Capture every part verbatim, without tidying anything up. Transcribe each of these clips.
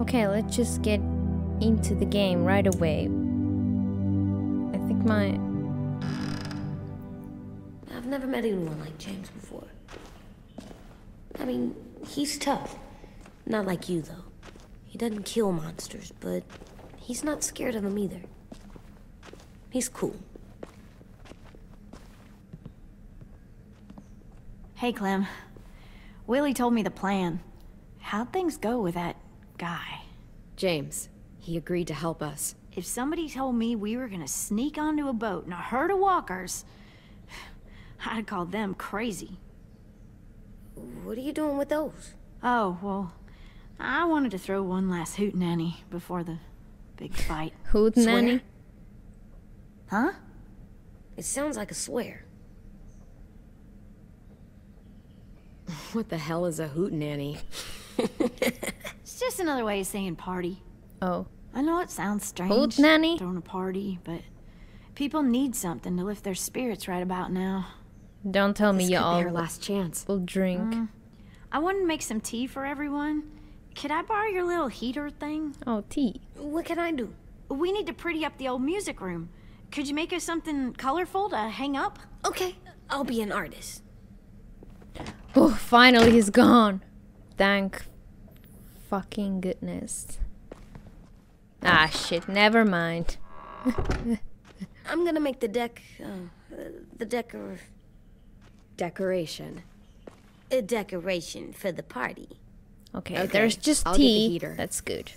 Okay, let's just get into the game right away. I think my... I've never met anyone like James before. I mean, he's tough. Not like you, though. He doesn't kill monsters, but he's not scared of them either. He's cool. Hey, Clem. Willy told me the plan. How'd things go with that guy? James. He agreed to help us. If somebody told me we were gonna sneak onto a boat and a herd of walkers, I'd call them crazy. What are you doing with those? Oh, well, I wanted to throw one last hootenanny before the big fight. Hootenanny? Huh? It sounds like a swear. What the hell is a hootenanny? It's just another way of saying party. Oh. I know it sounds strange. Hootenanny? Throwing a party, but people need something to lift their spirits right about now. Don't tell me you all. This could be our last chance. We'll drink. Mm, I wanted to make some tea for everyone. Could I borrow your little heater thing? Oh, tea. What can I do? We need to pretty up the old music room. Could you make us something colorful to hang up? Okay, I'll be an artist. Oh, finally he's gone. Thank fucking goodness. Ah, shit, never mind. I'm gonna make the deck, uh, the decor... Decoration. A decoration for the party. Okay, okay. There's just I'll tea. The heater. That's good.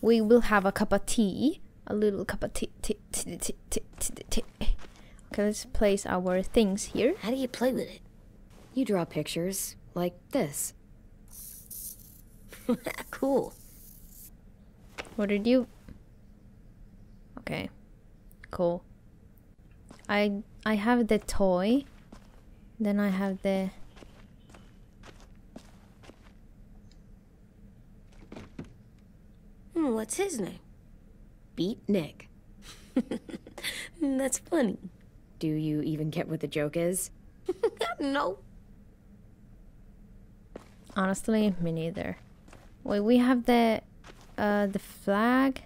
We will have a cup of tea. A little cup of tea. tea, tea, tea, tea, tea, tea. Okay, let's place our things here. How do you play with it? You draw pictures like this. Cool. What did you? Okay. Cool. I I have the toy. Then I have the... Hmm, what's his name? Beat Nick. That's funny. Do you even get what the joke is? No. Honestly, me neither. Wait, we have the... Uh, the flag.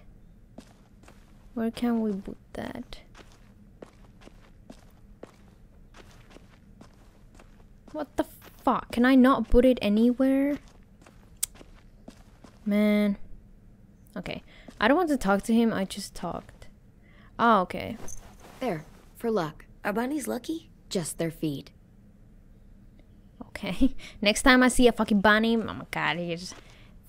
Where can we put that? What the fuck? Can I not put it anywhere? Man. Okay. I don't want to talk to him. I just talked. Oh, okay. There. For luck. Are bunnies lucky? Just their feet. Okay. Next time I see a fucking bunny, oh my god, I just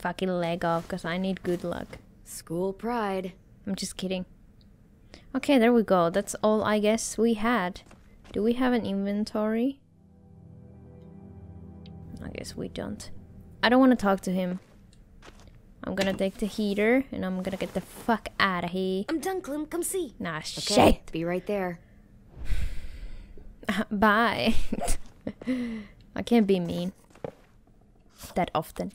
fucking leg off because I need good luck. School pride. I'm just kidding. Okay, there we go. That's all I guess we had. Do we have an inventory? I guess we don't. I don't want to talk to him. I'm gonna take the heater and I'm gonna get the fuck out of here. I'm done, Clem. Come see. Nah, okay, shit. Be right there. Bye. I can't be mean that often.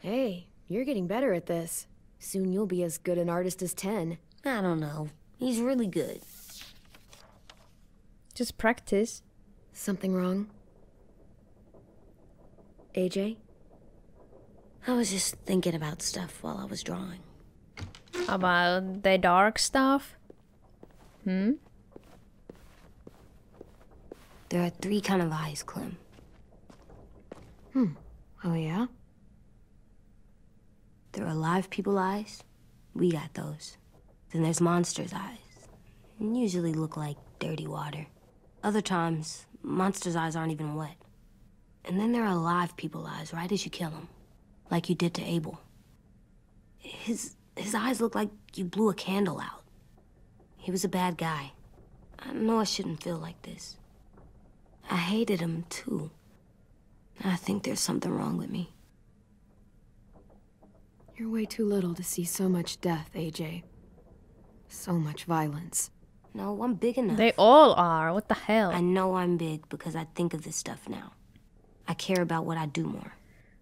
Hey, you're getting better at this. Soon you'll be as good an artist as ten. I don't know. He's really good. Just practice. Something wrong? A J? I was just thinking about stuff while I was drawing. About the dark stuff? Hmm? There are three kind of eyes, Clem. Hmm. Oh, yeah? There are live people eyes. We got those. Then there's monsters' eyes. And usually look like dirty water. Other times, monsters' eyes aren't even wet. And then there are live people's eyes, right as you kill them. Like you did to Abel. His his eyes look like you blew a candle out. He was a bad guy. I know I shouldn't feel like this. I hated him, too. I think there's something wrong with me. You're way too little to see so much death, A J. So much violence. No, I'm big enough. They all are. What the hell? I know I'm big because I think of this stuff now. I care about what I do more.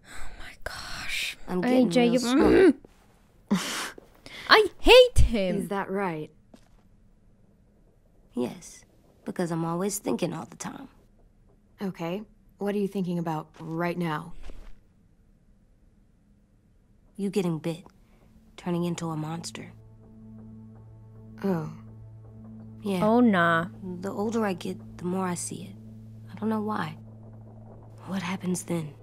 Oh my gosh. I'm getting real smart. I hate him. Is that right? Yes, because I'm always thinking all the time. Okay, what are you thinking about right now? you getting bit, turning into a monster. Oh. Yeah. Oh, nah. The older I get, the more I see it. I don't know why. What happens then?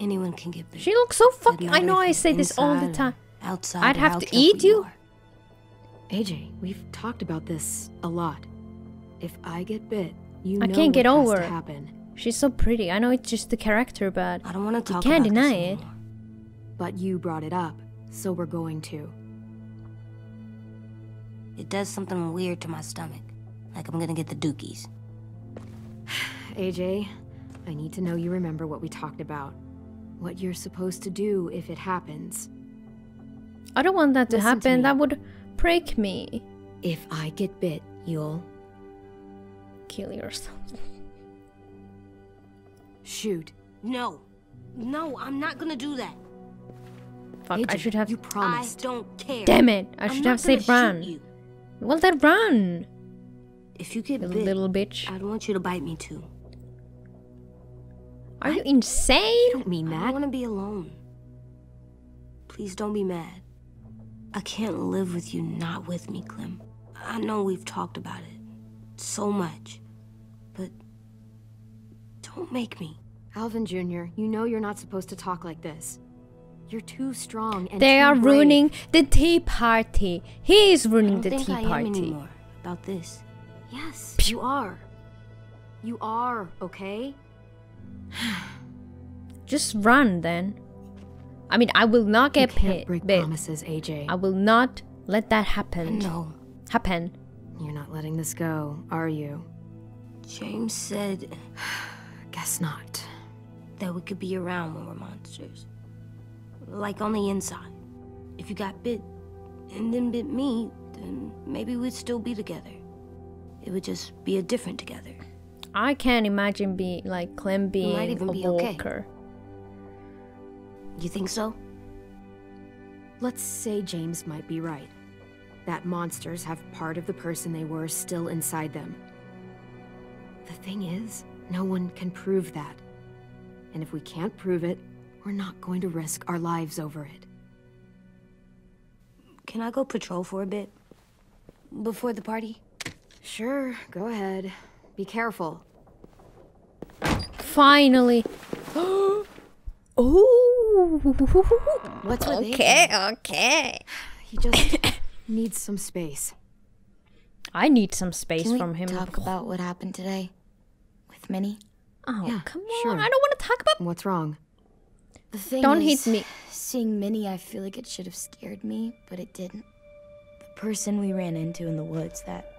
Anyone can get bit. She looks so fucking... I know I say this all the time. Outside, I'd have to eat you? A J, we've talked about this a lot. If I get bit, you know what has to happen. She's so pretty. I know it's just the character, but I don't want to talk about this anymore. You can't deny it. But you brought it up, so we're going to. It does something weird to my stomach, like I'm gonna get the dookies. A J, I need to know you remember what we talked about. What you're supposed to do if it happens. I don't want that to happen. That would break me. If I get bit, you'll... kill yourself. Shoot. No. No, I'm not gonna do that. Fuck, A J, I should have... You promised. I don't care. Damn it. I should have said run. Well, then run. If you get bit, little bitch. I don't want you to bite me too. Are I... you insane? You don't mean that. I don't want to be alone. Please don't be mad. I can't live with you not with me, Clem. I know we've talked about it so much, but don't make me. Alvin Junior, you know you're not supposed to talk like this. You're too strong and they are brave. Ruining the tea party. He is ruining the tea party. I don't think I am anymore about this. Yes, Pew. You are. You are, okay? Just run then. I mean, I will not get hit. Break promises, A J. I will not let that happen. No. Happen. You're not letting this go, are you? James said... Guess not. That we could be around when we're monsters. Like on the inside. If you got bit and then bit me, then maybe we'd still be together. It would just be a different together. I can't imagine being like Clem being might even a be walker. Okay. You think so? Let's say James might be right. That monsters have part of the person they were still inside them. The thing is, no one can prove that. And if we can't prove it, we're not going to risk our lives over it. Can I go patrol for a bit? Before the party? Sure, go ahead. Be careful. Finally. Oh, what's with okay, A J? Okay. He just needs some space. I need some space Can from him. Can we talk about what happened today with Minnie? Oh, yeah, come on! Sure. I don't want to talk about what's wrong. The thing don't is, hit me. Seeing Minnie, I feel like it should have scared me, but it didn't. The person we ran into in the woods that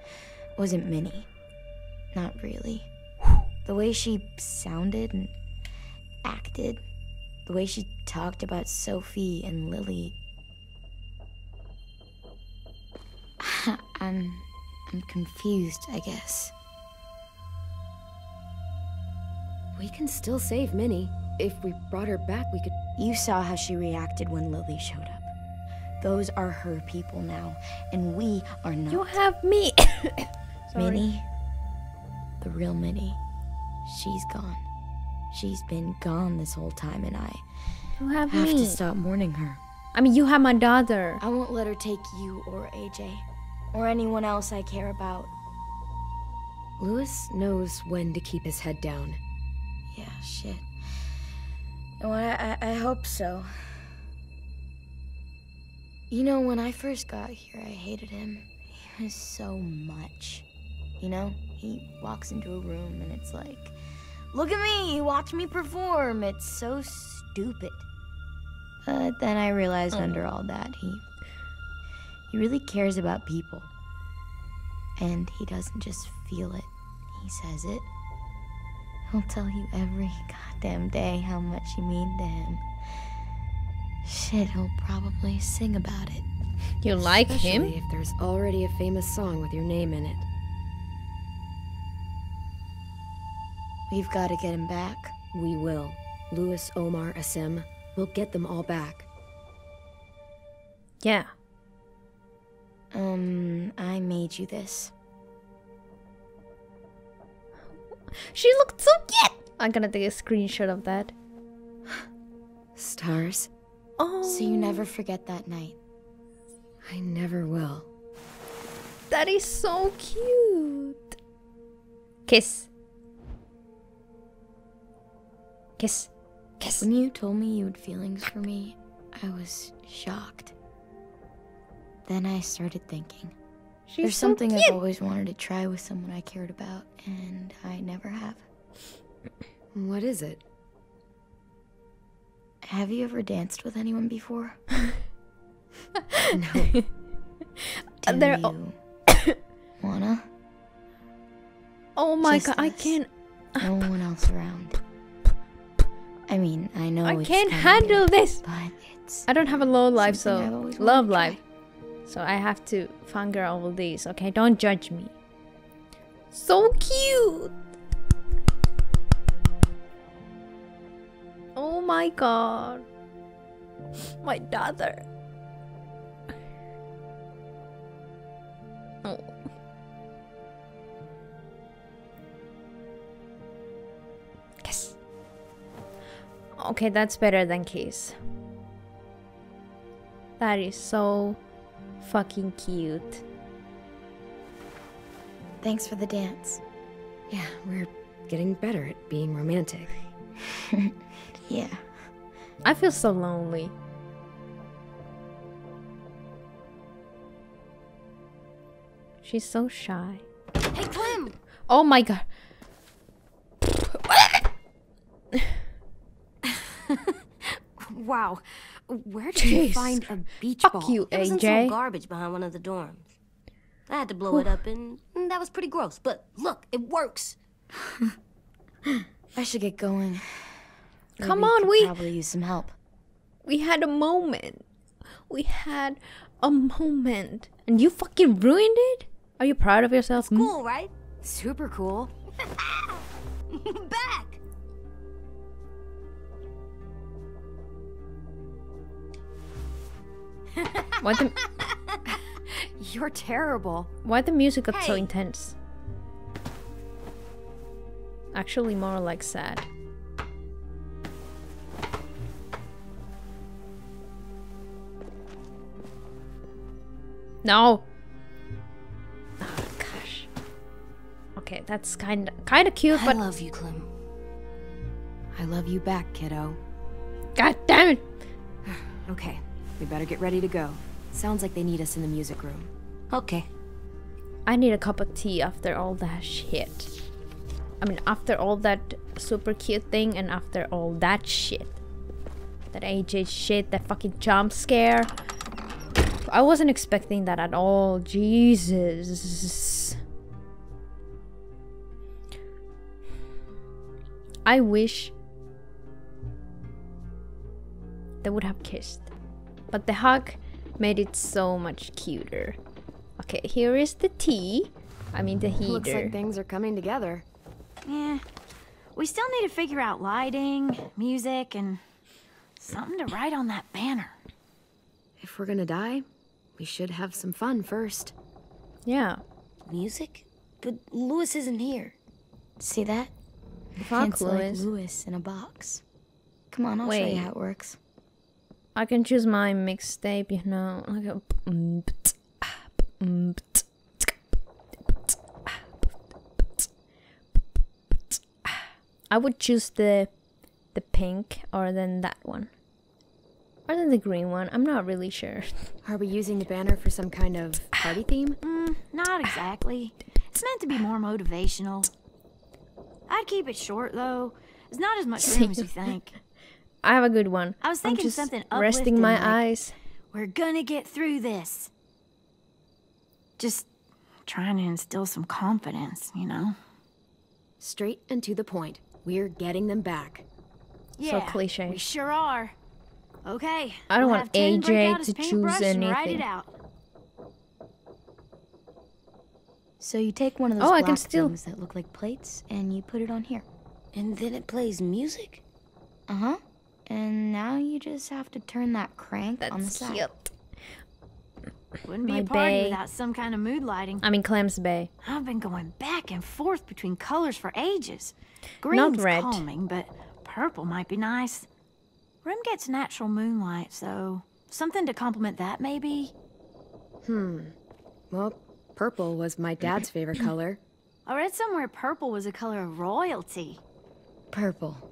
wasn't Minnie, not really. The way she sounded and acted. The way she talked about Sophie and Lily. I'm... I'm confused, I guess. We can still save Minnie. If we brought her back, we could... You saw how she reacted when Lily showed up. Those are her people now, and we are not. You have me! Minnie. The real Minnie. She's gone. She's been gone this whole time, and I you have, have me. to stop mourning her. I mean, you have my daughter. I won't let her take you or A J, or anyone else I care about. Louis knows when to keep his head down. Yeah, shit. Well, I, I, I hope so. You know, when I first got here, I hated him. He was so much. You know, he walks into a room, and it's like... Look at me, watch me perform. It's so stupid. But then I realized mm. under all that, he he really cares about people. And he doesn't just feel it, he says it. He'll tell you every goddamn day how much you mean to him. Shit, he'll probably sing about it. You like Especially him? If there's already a famous song with your name in it. We've got to get him back. We will. Louis, Omar, Asim. We'll get them all back. Yeah. Um, I made you this. She looked so cute! I'm gonna take a screenshot of that. Stars, Oh. So you never forget that night. I never will. That is so cute. Kiss. Kiss. Kiss. When you told me you had feelings for me, I was shocked. Then I started thinking. She's There's so something cute. I've always wanted to try with someone I cared about, and I never have. What is it? Have you ever danced with anyone before? No. Do They're you wanna? Oh my Just god, this. I can't. No one else around. I mean, I know I it's can't handle good, this. But it's I don't have a low life, so love life. So I have to finger all these. Okay, don't judge me. So cute. Oh my god. My daughter. Oh. Kiss. Okay, that's better than kiss. That is so fucking cute. Thanks for the dance. Yeah, we're getting better at being romantic. Yeah. I feel so lonely. She's so shy. Hey, Clem! Oh my god. Wow. Where did Jeez. you find a beach Fuck ball? Fuck you, A J. It was in some garbage behind one of the dorms. I had to blow Ooh. it up, and that was pretty gross. But look, it works. I should get going. Come Ruby on, could we probably use some help. We had a moment. We had a moment, and you fucking ruined it. Are you proud of yourself? It's cool, right? Super cool. Back. Why the? You're terrible. Why the music got hey. so intense? Actually, more like sad. No. Oh gosh. Okay, that's kind of kind of cute, but I love you, Clem. I love you back, kiddo. God damn it. Okay, we better get ready to go. Sounds like they need us in the music room. Okay. I need a cup of tea after all that shit. I mean, after all that super cute thing and after all that shit. That A J shit, that fucking jump scare. I wasn't expecting that at all. Jesus. I wish they would have kissed. But the hug made it so much cuter. Okay, here is the tea. I mean the heater. Looks like things are coming together. Yeah. We still need to figure out lighting, music, and something to write on that banner. If we're gonna die, we should have some fun first. Yeah. Music? But Louis isn't here. See that? Fuck Louis. Louis in a box. Come on, I'll Wait. show you how it works. I can choose my mixtape, you know. I would choose the the pink or then that one. Or than the green one, I'm not really sure. Are we using the banner for some kind of party theme? Mm, not exactly. It's meant to be more motivational. I'd keep it short though. There's not as much room as you think. I have a good one. I was thinking I'm just something resting my like, eyes. We're gonna get through this. Just trying to instill some confidence, you know? Straight and to the point. We're getting them back. Yeah, so cliche. We sure are. Okay. I don't we'll want A J to choose anything. Write it out. So you take one of those oh, black I can still... things that look like plates, and you put it on here. And then it plays music? Uh-huh. And now you just have to turn that crank That's on the side. Cute. Wouldn't be My a party bay. without some kind of mood lighting. I mean, Clem's Bay. I've been going back and forth between colors for ages. Green's Not red. calming, but purple might be nice. Room gets natural moonlight, so something to complement that, maybe? Hmm. Well, purple was my dad's favorite color. I read somewhere purple was a color of royalty. Purple.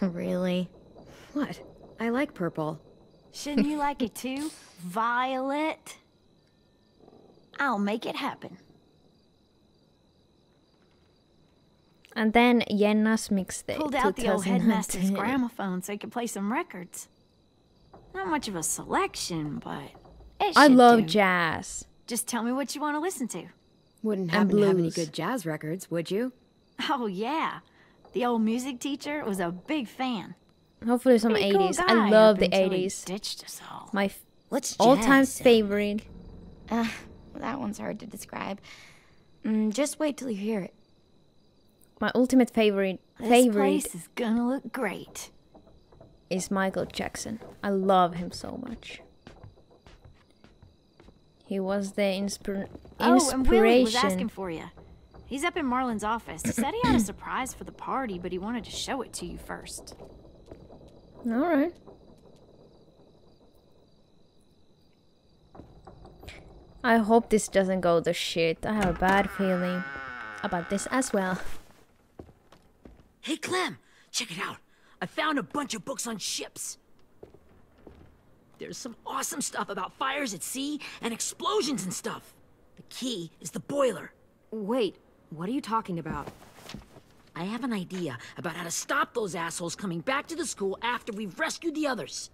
Really? What? I like purple. Shouldn't you like it too, Violet? I'll make it happen. And then Jenna's mixtape. Pulled out the old headmaster's gramophone so he could play some records. Not much of a selection, but it should I love do. jazz. Just tell me what you want to listen to. Wouldn't happen to have any good jazz records, would you? Oh yeah, the old music teacher was a big fan. Hopefully some eighties. Cool I love the eighties. Ditched us all. My all-time favorite. Uh, that one's hard to describe. Mm, just wait till you hear it. My ultimate favorite. This favorite place is gonna look great. Is Michael Jackson. I love him so much. He was the inspir inspiration. Oh, and Willy was asking for you. He's up in Marlon's office. He said he had a surprise for the party, but he wanted to show it to you first. All right. I hope this doesn't go to shit. I have a bad feeling about this as well. Hey Clem, check it out. I found a bunch of books on ships. There's some awesome stuff about fires at sea and explosions and stuff. The key is the boiler. Wait, what are you talking about? I have an idea about how to stop those assholes coming back to the school after we've rescued the others.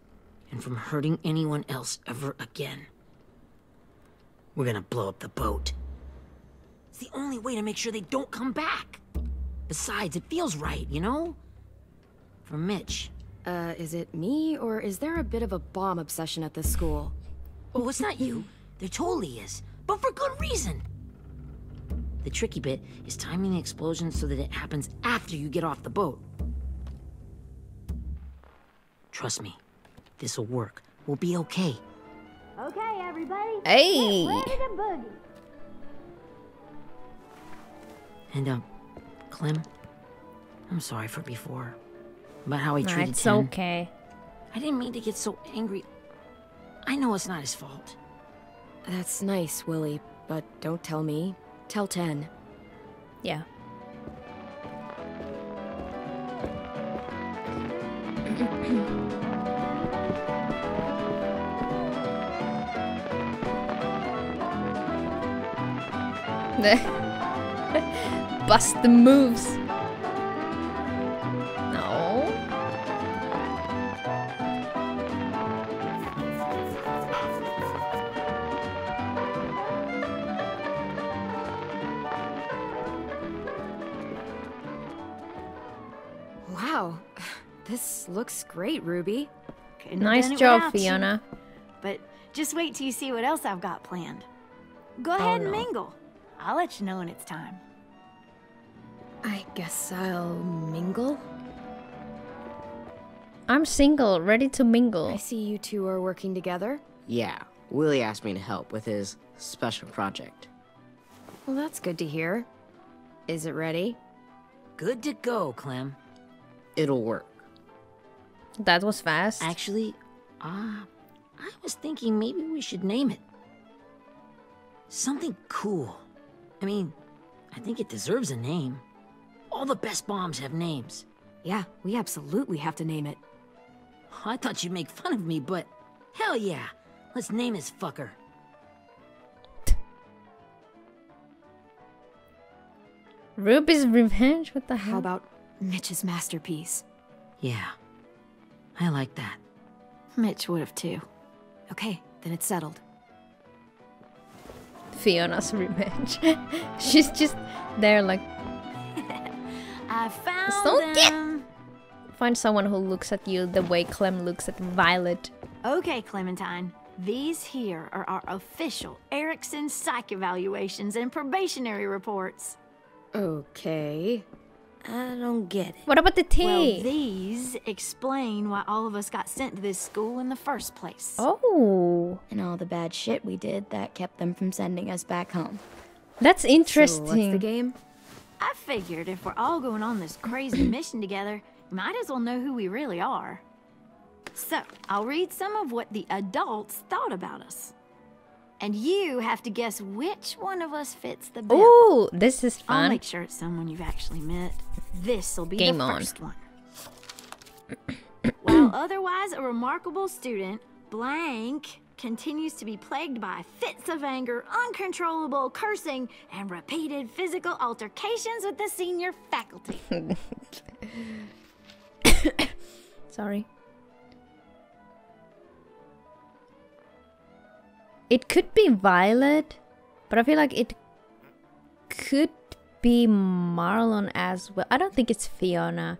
And from hurting anyone else ever again. We're gonna blow up the boat. It's the only way to make sure they don't come back. Besides, it feels right, you know? For Mitch. Uh, is it me, or is there a bit of a bomb obsession at this school? Oh, it's not you. There totally is. But for good reason. The tricky bit is timing the explosion so that it happens after you get off the boat. Trust me, this'll work. We'll be okay. Okay, everybody. Hey! Get ready to boogie. And, um, Clem, I'm sorry for before. About how I treated him. It's okay. I didn't mean to get so angry. I know it's not his fault. That's nice, Willy, but don't tell me. Tell ten. Yeah. Bust the moves. No. Wow, this looks great, Ruby. Couldn't nice job, Fiona. You. But just wait till you see what else I've got planned. Go oh, ahead and no. mingle. I'll let you know when it's time. I guess I'll mingle. I'm single, ready to mingle. I see you two are working together. Yeah, Willy asked me to help with his special project. Well, that's good to hear. Is it ready? Good to go, Clem. It'll work. That was fast. Actually, ah, uh, I was thinking maybe we should name it. Something cool. I mean, I think it deserves a name. All the best bombs have names. Yeah, we absolutely have to name it. I thought you'd make fun of me, but hell yeah. Let's name this fucker. Ruby's Revenge? What the hell? How about Mitch's Masterpiece? Yeah, I like that. Mitch would have too. Okay, then it's settled. Fiona's Revenge. She's just there like... I found so them. Find someone who looks at you the way Clem looks at Violet. Okay, Clementine. These here are our official Ericsson psych evaluations and probationary reports. Okay. I don't get it. What about the tea? Well, these explain why all of us got sent to this school in the first place. Oh. And all the bad shit we did that kept them from sending us back home. That's interesting. So what's the game? I figured if we're all going on this crazy mission together, you might as well know who we really are. So, I'll read some of what the adults thought about us. And you have to guess which one of us fits the bill. Ooh, this is fun. I'll make sure it's someone you've actually met. This'll be Game the on. first one. While otherwise a remarkable student, blank continues to be plagued by fits of anger, uncontrollable cursing, and repeated physical altercations with the senior faculty. Sorry. It could be Violet, but I feel like it could be Marlon as well. I don't think it's Fiona.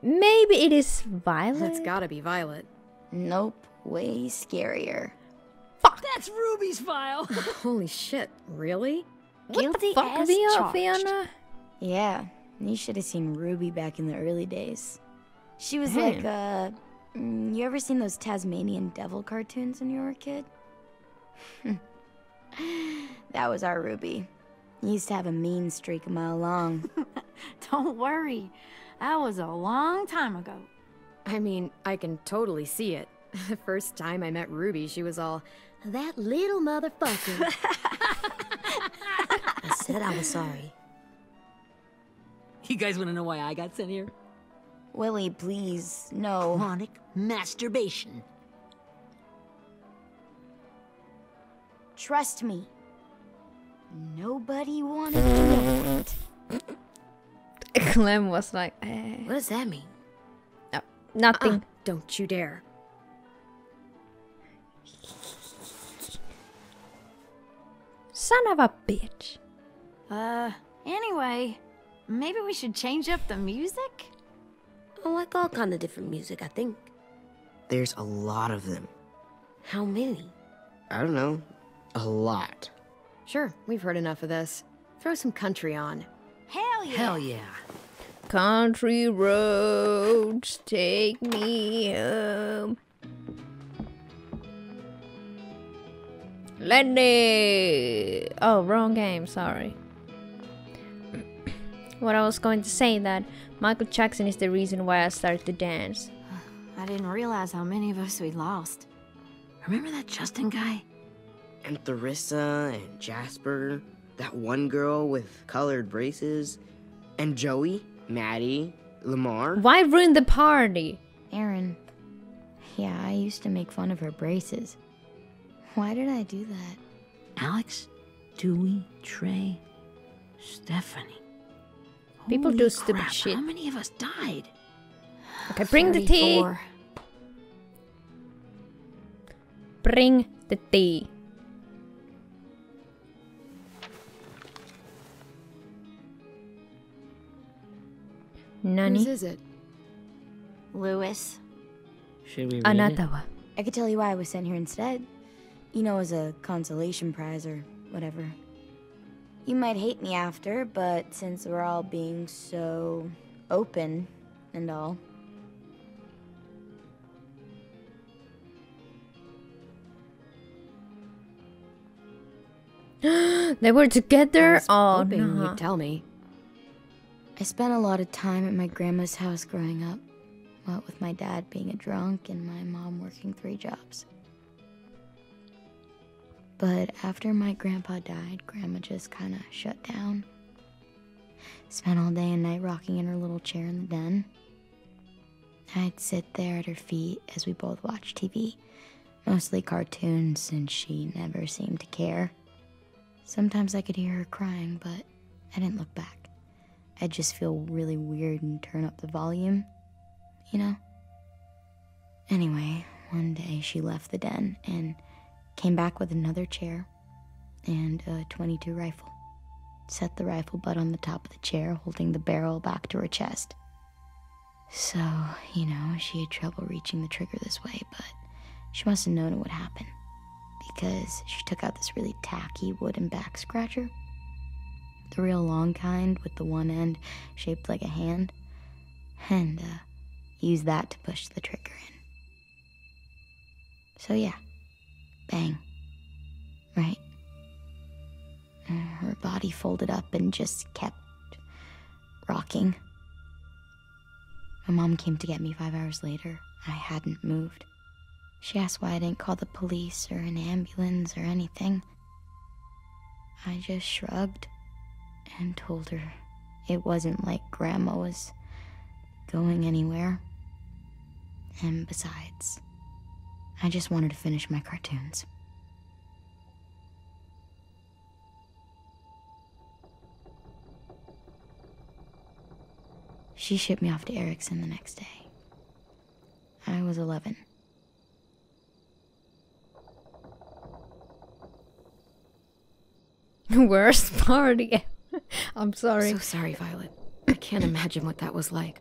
Maybe it is Violet. It's gotta be Violet. Nope. Way scarier. Fuck! That's Ruby's file! Holy shit, really? Guilty as charged. Fiona? Yeah, you should have seen Ruby back in the early days. She was Damn. like, uh... You ever seen those Tasmanian devil cartoons when you were a kid? That was our Ruby. He used to have a mean streak a mile long. Don't worry. That was a long time ago. I mean, I can totally see it. The first time I met Ruby, she was all, "That little motherfucker." I said I was sorry. You guys want to know why I got sent here? Willy, please, no. Chronic masturbation. Trust me. Nobody wanted to know it. Clem was like, eh. What does that mean? No, nothing. Uh-uh. Don't you dare. Son of a bitch. Uh, anyway, maybe we should change up the music? I like all kind of different music, I think. There's a lot of them. How many? I don't know. A lot. Sure, we've heard enough of this. Throw some country on. Hell yeah! Hell yeah. Country roads, take me home. Lenny! Oh, wrong game, sorry. What I was going to say, that Michael Jackson is the reason why I started to dance. I didn't realize how many of us we lost. Remember that Justin guy? And Theresa, and Jasper, that one girl with colored braces, and Joey, Maddie, Lamar. Why ruin the party? Erin. Yeah, I used to make fun of her braces. Why did I do that? Alex, Dewey, Trey, Stephanie. People Holy do stupid crap. shit. How many of us died? Okay, bring the tea. Bring the tea. Nani? Whose is it? Louis. Should we Anatawa. I could tell you why I was sent here instead. You know, as a consolation prize or whatever. You might hate me after, but since we're all being so open and all. They were together? I was oh, hoping no. you'd tell me. I spent a lot of time at my grandma's house growing up. What with my dad being a drunk and my mom working three jobs. But after my grandpa died, Grandma just kind of shut down. Spent all day and night rocking in her little chair in the den. I'd sit there at her feet as we both watched T V, mostly cartoons, since she never seemed to care. Sometimes I could hear her crying, but I didn't look back. I'd just feel really weird and turn up the volume, you know? Anyway, one day she left the den and came back with another chair and a twenty-two rifle. Set the rifle butt on the top of the chair, holding the barrel back to her chest. So, you know, she had trouble reaching the trigger this way, but she must have known it would happen, because she took out this really tacky wooden back scratcher. The real long kind, with the one end shaped like a hand, and uh, used that to push the trigger in. So yeah. Bang. Right. Her body folded up and just kept rocking. My mom came to get me five hours later. I hadn't moved. She asked why I didn't call the police or an ambulance or anything. I just shrugged and told her it wasn't like Grandma was going anywhere. And besides, I just wanted to finish my cartoons. She shipped me off to Ericsson the next day. I was eleven. Worst part again. I'm sorry. I'm so sorry, Violet. I can't imagine what that was like.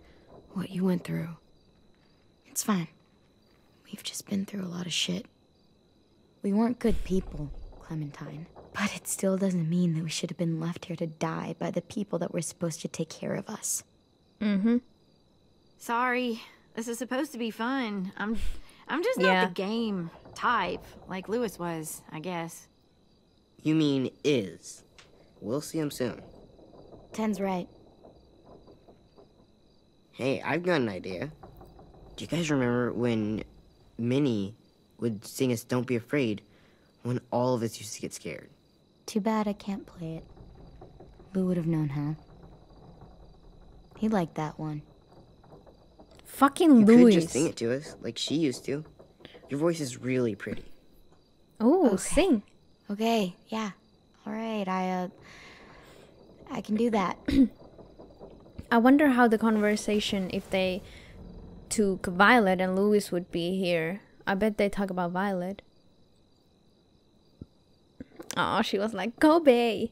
What you went through. It's fine. We've just been through a lot of shit. We weren't good people, Clementine. But it still doesn't mean that we should have been left here to die by the people that were supposed to take care of us. Mm-hmm. Sorry. This is supposed to be fun. I'm I'm just yeah. not the game type, like Louis was, I guess. You mean is. We'll see him soon. Ten's right. Hey, I've got an idea. Do you guys remember when Minnie would sing us Don't Be Afraid when all of us used to get scared? Too bad I can't play it. Lou would have known how. He liked that one. Fucking Louis. You could just sing it to us like she used to. Your voice is really pretty. Oh, okay. Sing. Okay, yeah. All right, I, uh, I can do that. I wonder how the conversation, if they took Violet and Louis would be here. I bet they talk about Violet. Oh, she was like, Kobe.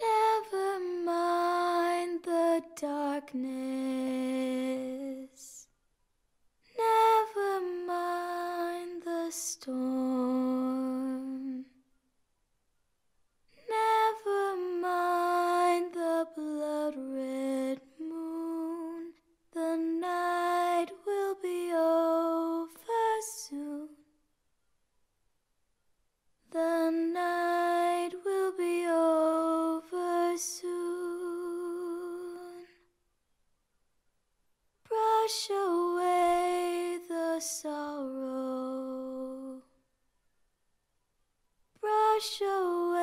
Never mind the darkness. Never mind the storm. Never mind the blood red moon. The night will be over soon. The night will be over soon. Brush away the sorrow. Brush away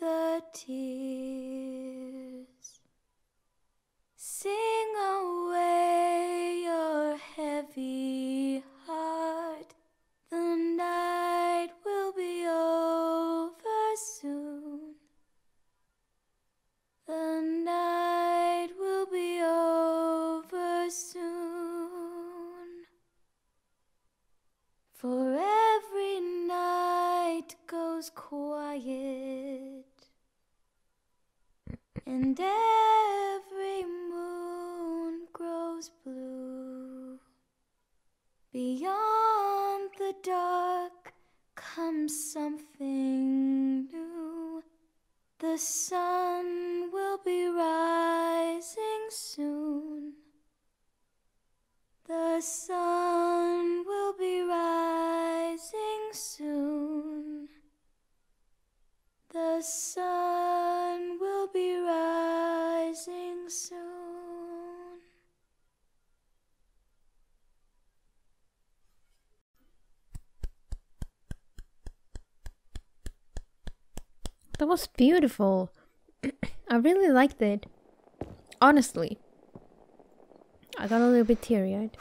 the tears. Sing away your heavy heart. The night will be over soon. The night will be over soon. For every night goes quiet, and every moon grows blue. Beyond the dark comes something new. The sun will be rising soon. The sun will be rising soon. The sun will be rising soon. That was beautiful. I really liked it. Honestly. I got a little bit teary-eyed.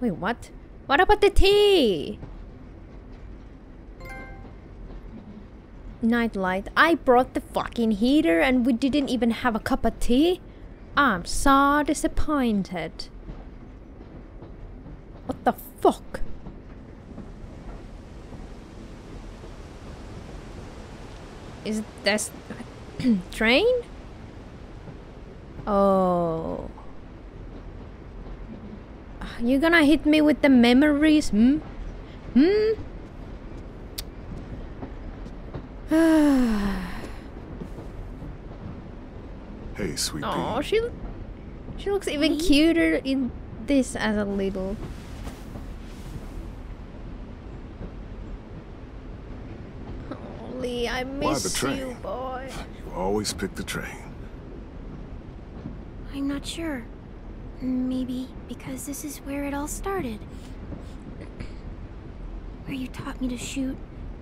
Wait, what? What about the tea? Nightlight. I brought the fucking heater and we didn't even have a cup of tea? I'm so disappointed. What the fuck? Is this train? Oh. You're gonna hit me with the memories? Hmm? Hmm? Hey, sweetie. Oh, she, she looks even cuter in this as a little. Oh, Willy, I miss Why the train? you, boy. You always pick the train. I'm not sure. Maybe because this is where it all started. Where you taught me to shoot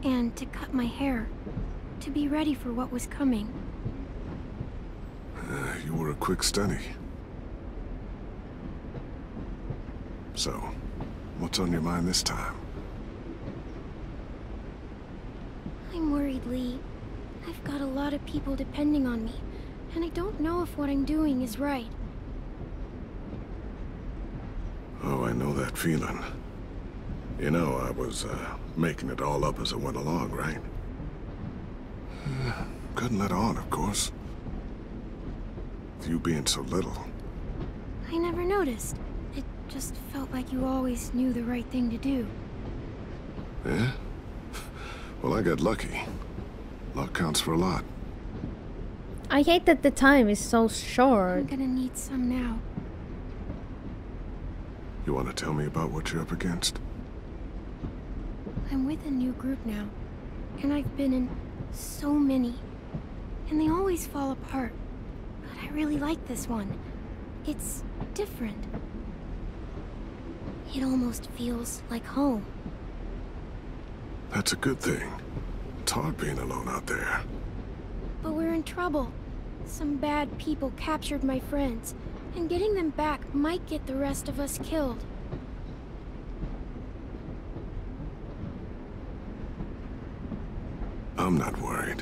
and to cut my hair. To be ready for what was coming. Uh, you were a quick study. So, what's on your mind this time? I'm worried, Lee. I've got a lot of people depending on me, and I don't know if what I'm doing is right. Oh, I know that feeling. You know, I was uh, making it all up as I went along, right? Uh, couldn't let on, of course. With you being so little. I never noticed. It just felt like you always knew the right thing to do. Yeah? Well, I got lucky. Luck counts for a lot. I hate that the time is so short. I'm gonna need some now. You want to tell me about what you're up against? I'm with a new group now, and I've been in so many, and they always fall apart. But I really like this one. It's different. It almost feels like home. That's a good thing. It's hard being alone out there. But we're in trouble. Some bad people captured my friends, and getting them back might get the rest of us killed. I'm not worried.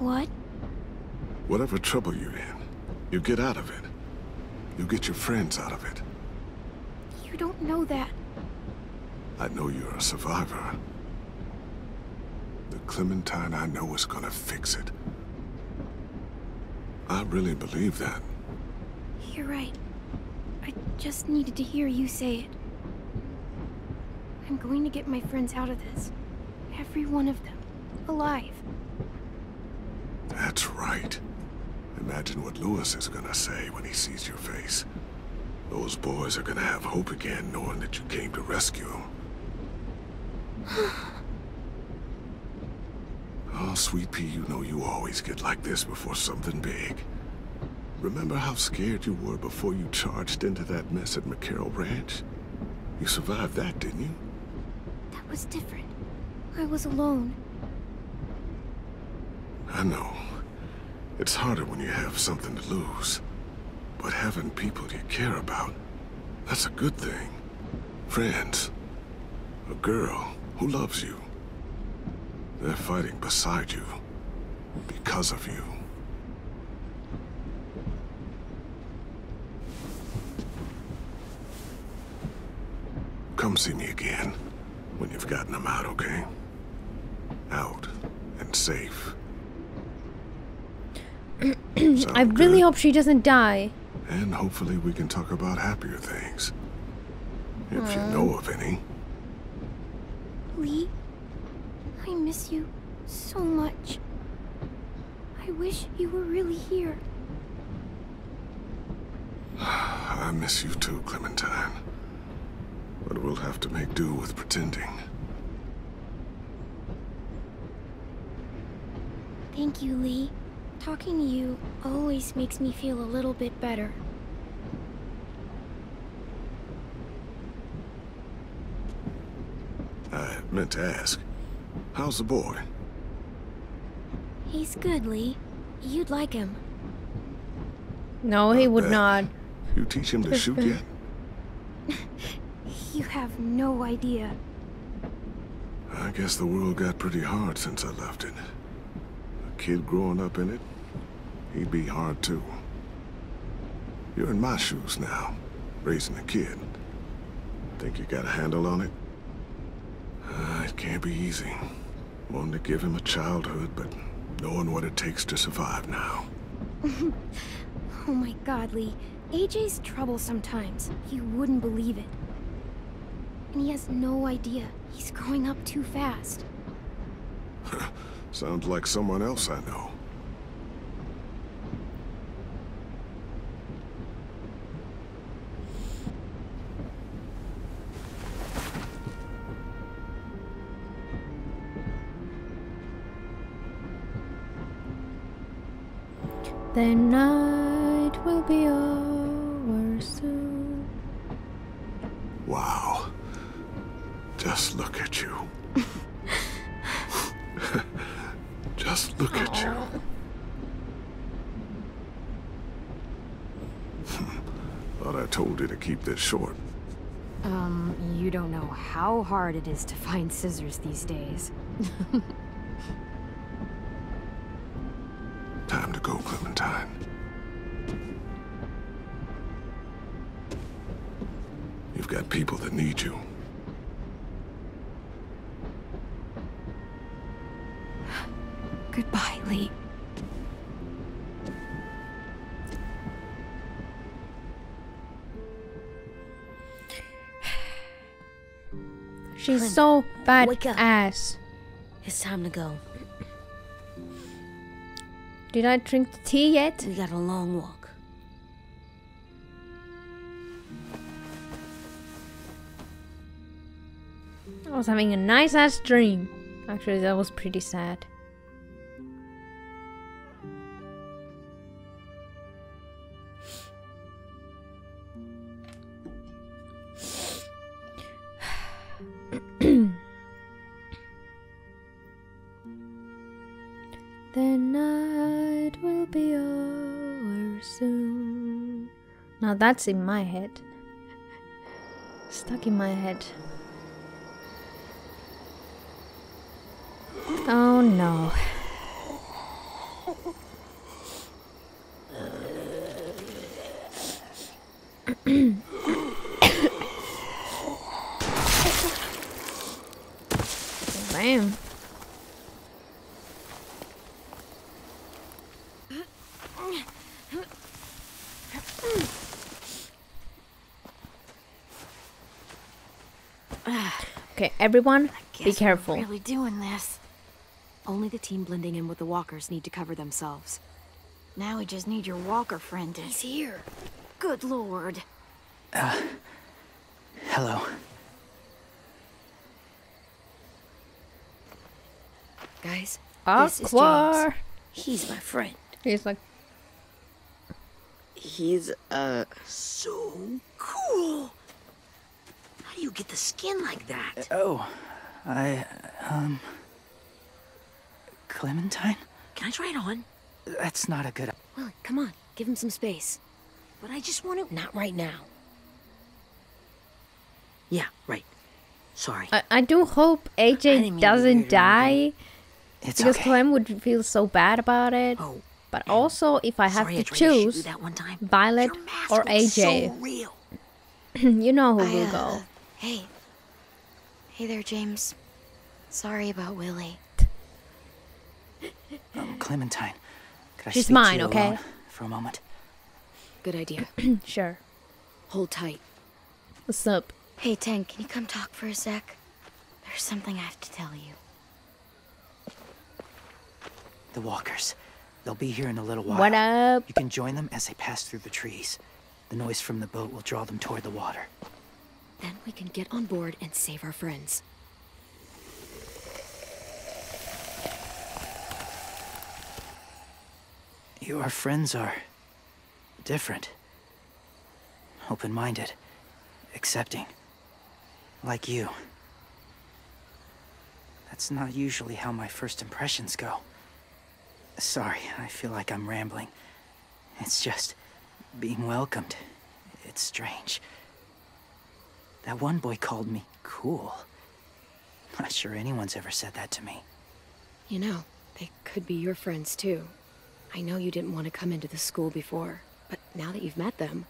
What? Whatever trouble you're in, you get out of it. You get your friends out of it. You don't know that. I know you're a survivor. The Clementine I know is gonna fix it. I really believe that. You're right. I just needed to hear you say it. I'm going to get my friends out of this. Every one of them. Alive. That's right. Imagine what Louis is gonna say when he sees your face. Those boys are gonna have hope again, knowing that you came to rescue them. Oh, sweet pea, you know you always get like this before something big. Remember how scared you were before you charged into that mess at McCarroll Ranch? You survived that, didn't you? That was different. I was alone. I know. It's harder when you have something to lose. But having people you care about, that's a good thing. Friends. A girl who loves you. They're fighting beside you. Because of you. Come see me again, when you've gotten them out, okay? Out and safe. I really hope she doesn't die. And hopefully we can talk about happier things. If Aww. you know of any. Lee, I miss you so much. I wish you were really here. I miss you too, Clementine. But we'll have to make do with pretending. Thank you, Lee. Talking to you always makes me feel a little bit better. I meant to ask, how's the boy? He's good, Lee. You'd like him. No, he would not. You teach him to shoot yet? You have no idea. I guess the world got pretty hard since I left it. A kid growing up in it, he'd be hard too. You're in my shoes now, raising a kid. Think you got a handle on it? Uh, it can't be easy. Wanting to give him a childhood, but knowing what it takes to survive now. Oh my God, Lee. A J's trouble sometimes. You wouldn't believe it. And he has no idea. He's growing up too fast. Sounds like someone else I know. The night will be over soon. Wow. Just look at you. Just look Aww. At you. Thought I told you to keep this short. Um, you don't know how hard it is to find scissors these days. Time to go, Clementine. You've got people that need you. Goodbye, Lee. She's so badass. It's time to go. Did I drink the tea yet? We got a long walk. I was having a nice ass dream. Actually, that was pretty sad. The night will be over soon. Now that's in my head. Stuck in my head. Oh no. Bam. Okay, everyone, be careful. We're really doing this. Only the team blending in with the walkers need to cover themselves. Now we just need your walker friend. He's here. Good lord. Uh, hello. Guys, this is James. He's my friend. He's like. He's uh. So cool. How do you get the skin like that? Uh, oh, I, um... Clementine? Can I try it on? That's not a good... Willy, come on. Give him some space. But I just want to... Not right now. Yeah, right. Sorry. I, I do hope A J doesn't die. It's because okay. Clem would feel so bad about it. Oh, but also, if I have to choose, Violet or A J. So real. You know who I, will uh, go. Hey. Hey there, James. Sorry about Willy. Um, Clementine, could I She's speak mine, to you okay? alone for a moment? Good idea. Sure. Hold tight. What's up? Hey, Tank, can you come talk for a sec? There's something I have to tell you. The walkers. They'll be here in a little while. What up? You can join them as they pass through the trees. The noise from the boat will draw them toward the water. Then we can get on board and save our friends. Your friends are different. Open-minded. Accepting. Like you. That's not usually how my first impressions go. Sorry, I feel like I'm rambling. It's just being welcomed. It's strange. That one boy called me cool. Not sure anyone's ever said that to me. You know, they could be your friends too. I know you didn't want to come into the school before, but now that you've met them...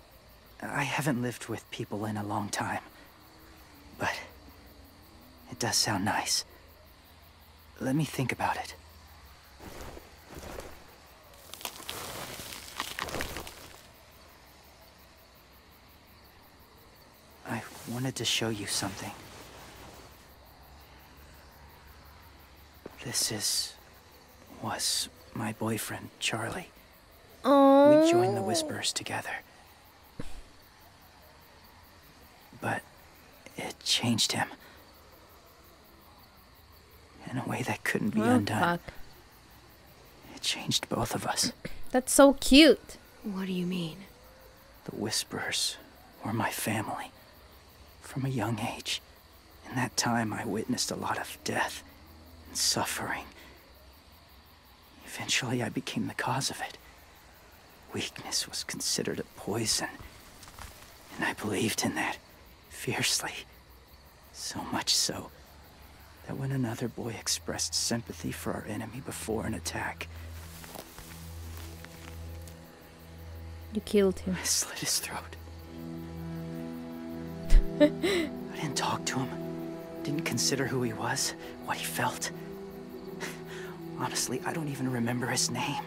I haven't lived with people in a long time, but it does sound nice. Let me think about it. I wanted to show you something. This is... was my boyfriend, Charlie. Aww. We joined the Whisperers together. But it changed him. In a way that couldn't be oh, undone. Fuck. It changed both of us. That's so cute. What do you mean? The Whisperers were my family from a young age. In that time, I witnessed a lot of death and suffering. Eventually, I became the cause of it. Weakness was considered a poison, and I believed in that fiercely. So much so that when another boy expressed sympathy for our enemy before an attack, you killed him. I slit his throat. I didn't talk to him. Didn't consider who he was, what he felt. Honestly, I don't even remember his name.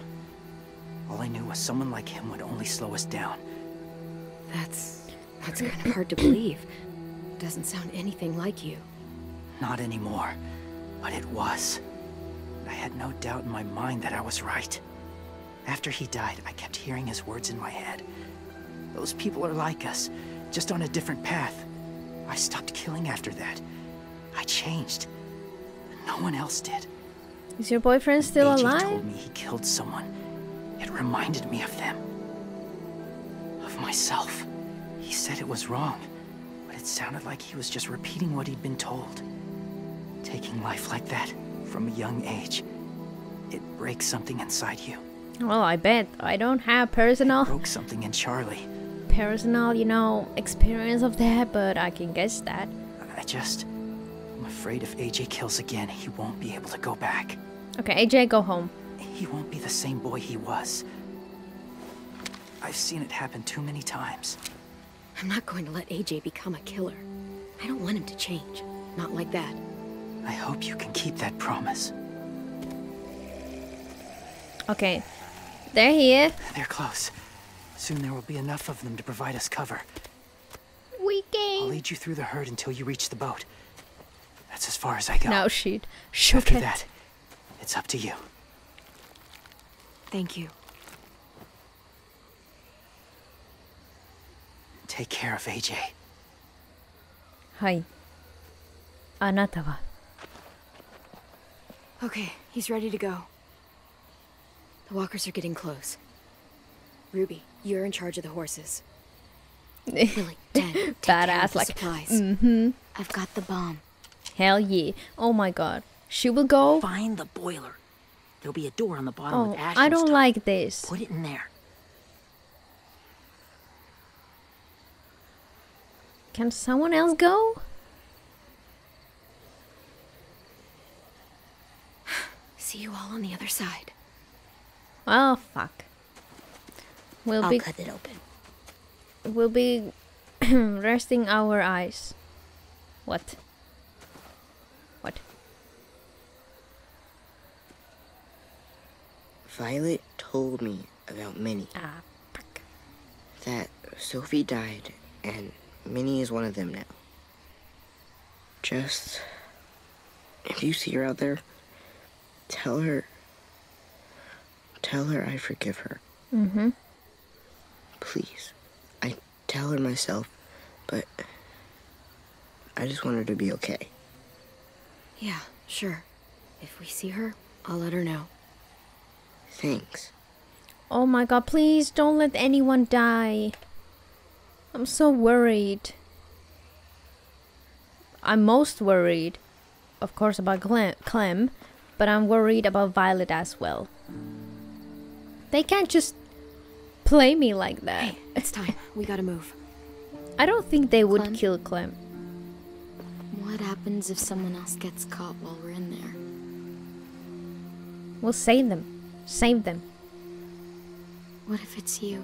All I knew was someone like him would only slow us down. That's... that's kind of hard to believe. Doesn't sound anything like you. Not anymore. But it was. I had no doubt in my mind that I was right. After he died, I kept hearing his words in my head. Those people are like us, just on a different path. I stopped killing after that. I changed. No one else did. Is your boyfriend still alive? A J told me he killed someone. It reminded me of them. Of myself. He said it was wrong, but it sounded like he was just repeating what he'd been told. Taking life like that from a young age, it breaks something inside you. Well, I bet. I don't have personal... I broke something in Charlie. Personal, you know, experience of that, but I can guess that. I just... I'm afraid if A J kills again, he won't be able to go back. Okay, A J, go home. He won't be the same boy he was. I've seen it happen too many times. I'm not going to let A J become a killer. I don't want him to change. Not like that. I hope you can keep that promise. Okay. They're here. They're close. Soon there will be enough of them to provide us cover. We game. I'll lead you through the herd until you reach the boat. That's as far as I go. Now shoot. Shoot. After that, it's up to you. Thank you. Take care of A J. Hi. Anata wa. Okay, he's ready to go. The walkers are getting close. Ruby, you're in charge of the horses. Willy, Dan, badass like supplies. Mm-hmm. I've got the bomb. Hell yeah! Oh my god, she will go find the boiler. There'll be a door on the bottom oh, with ash. I don't like this. Put it in there. Can someone else go? See you all on the other side. Oh fuck. We'll I'll be cut it open. We'll be resting our eyes. What? What? Violet told me about Minnie. Ah, fuck. That Sophie died, and Minnie is one of them now. Just, if you see her out there, tell her. Tell her I forgive her. Mm-hmm. Please. I tell her myself, but I just want her to be okay. Yeah, sure. If we see her, I'll let her know. Thanks. Oh my god, please don't let anyone die. I'm so worried. I'm most worried, of course, about Clem, Clem but I'm worried about Violet as well. They can't just play me like that. Hey, it's time. We gotta move. I don't think they would Clem? kill Clem. What happens if someone else gets caught while we're in there? We'll save them. Save them. What if it's you?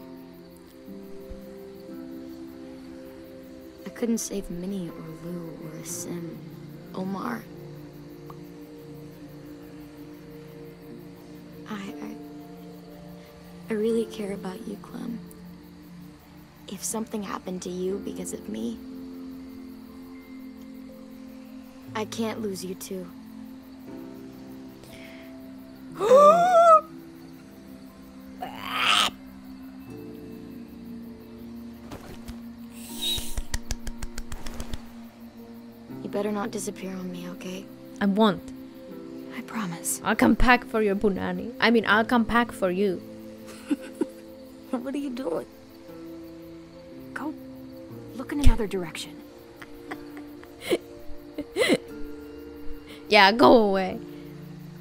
I couldn't save Minnie or Lou or Asim. Omar. I... I... I really care about you, Clem. If something happened to you because of me, I can't lose you too. You better not disappear on me, okay? I won't. I promise. I'll come back for your punani. I mean, I'll come back for you. What are you doing? Go look in another direction. Yeah, go away.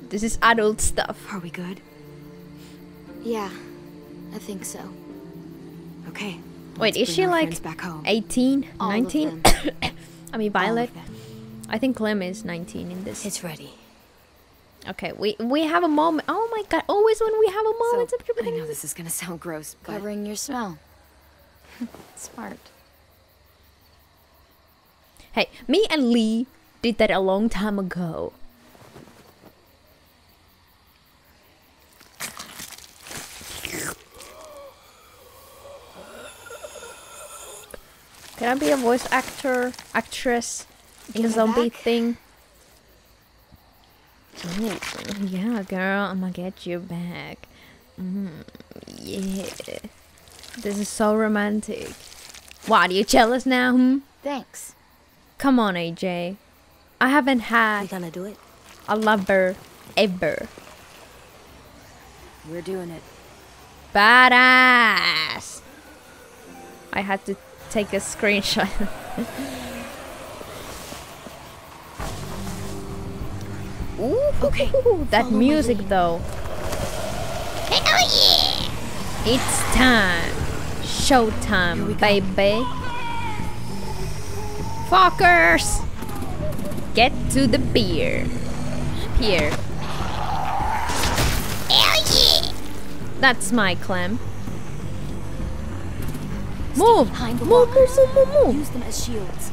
This is adult stuff. Are we good? Yeah, I think so. Okay. Wait, is she like back home. eighteen, nineteen? I mean, Violet. I think Clem is nineteen in this. It's ready. Okay, we we have a moment. Oh my god! Always when we have a moment, so, everything. I know this is gonna sound gross, but covering your smell. Smart. Hey, me and Lee did that a long time ago. Can I be a voice actor, actress in a zombie thing? Ooh, yeah, girl, I'm gonna get you back. Mm, yeah. This is so romantic. Why, are you jealous now? Hmm? Thanks. Come on, A J. I haven't had... You gonna do it? A lover ever. We're doing it. Badass! I had to take a screenshot. Ooh, okay. That Follow music though. Hey, oh yeah! It's time. Showtime, baby. Fuckers! Get to the pier. Pier. Hell yeah! That's my Clem. Move! Move, move, move, move, move! Use them as shields.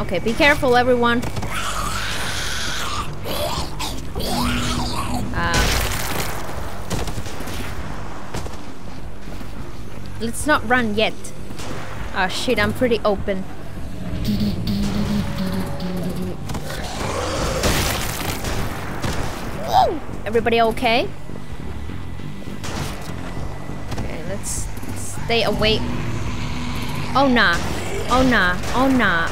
Okay, be careful, everyone. Uh, let's not run yet. Oh shit, I'm pretty open. Whoa! Everybody okay? Okay, let's stay away. Oh nah, oh nah, oh nah.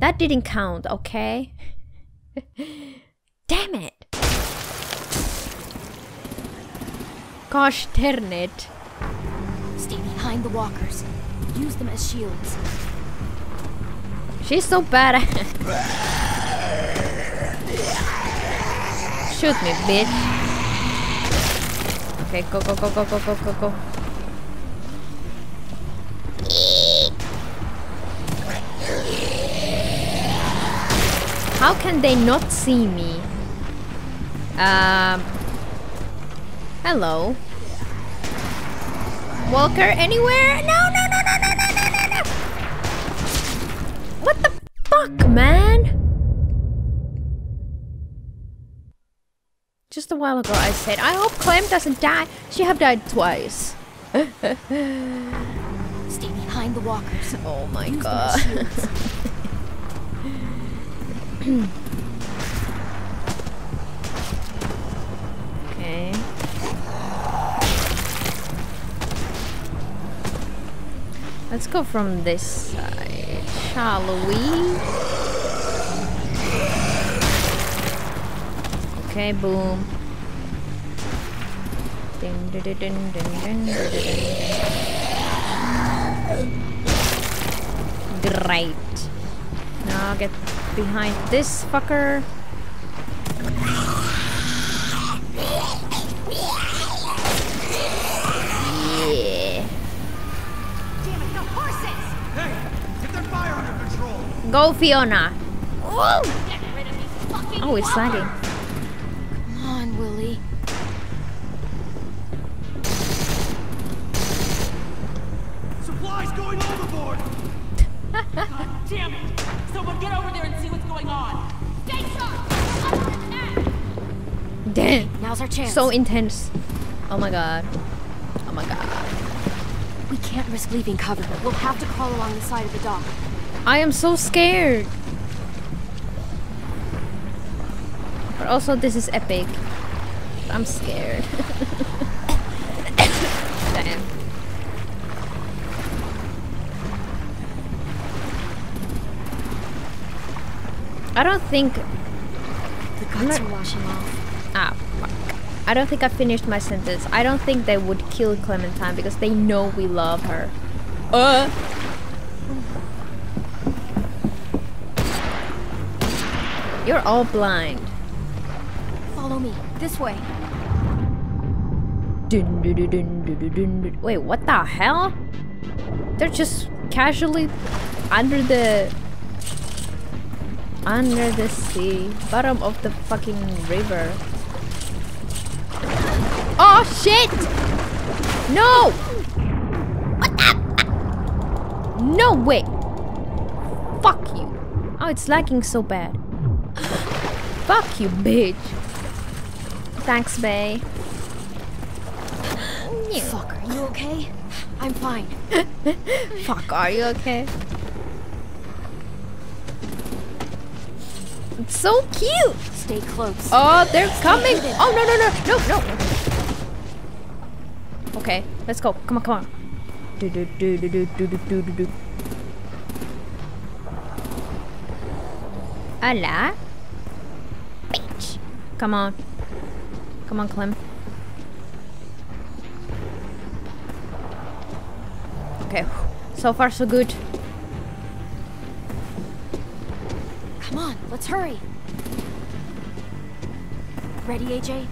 That didn't count, okay? Damn it! Gosh darn it. Stay behind the walkers. Use them as shields. She's so bad at Shoot me, bitch. Okay, go, go, go, go, go, go, go, go. How can they not see me? Um... Hello? Walker anywhere? No, no, no, no, no, no, no, no, no! What the fuck, man? Just a while ago I said, I hope Clem doesn't die. She have died twice. Stay behind the walkers. Oh my Use god. Okay. Let's go from this side, shall we? Okay, boom. Ding, ding, ding, ding, ding, ding. Great. Now get behind this fucker. Yeah. Damn it, the horses! Hey, get their fire under control. Go, Fiona. Whoa. Get rid of these fucking oh, it's lagging. Come on, Willy. Supplies going overboard. God damn it! Someone get over there and see what's going on. Stay sharp. Under attack. Damn. Now's our chance. So intense. Oh my god. Oh my god. We can't risk leaving cover. We'll have to crawl along the side of the dock. I am so scared. But also, this is epic. I'm scared. Damn. I don't think Got to wash him off. Ah, fuck. I don't think I finished my sentence. I don't think they would kill Clementine because they know we love her. Uh. You're all blind. Follow me. This way. Dun, dun, dun, dun, dun, dun, dun. Wait, what the hell? They're just casually under the... under the sea. Bottom of the fucking river. Oh shit! No! What the? No way! Fuck you. Oh, it's lagging so bad. Fuck you, bitch. Thanks, bae. You. Fuck, are you okay? I'm fine. Fuck, are you okay? It's so cute. Stay close. Oh, they're Stay coming. Hidden. Oh, no, no, no. No, no. Okay, let's go. Come on, come on. Do, do, do, do, do, do, do, do, do. Hola. Bitch. Come on. Come on, Clem. Okay, so far so good. Come on, let's hurry. Ready, A J?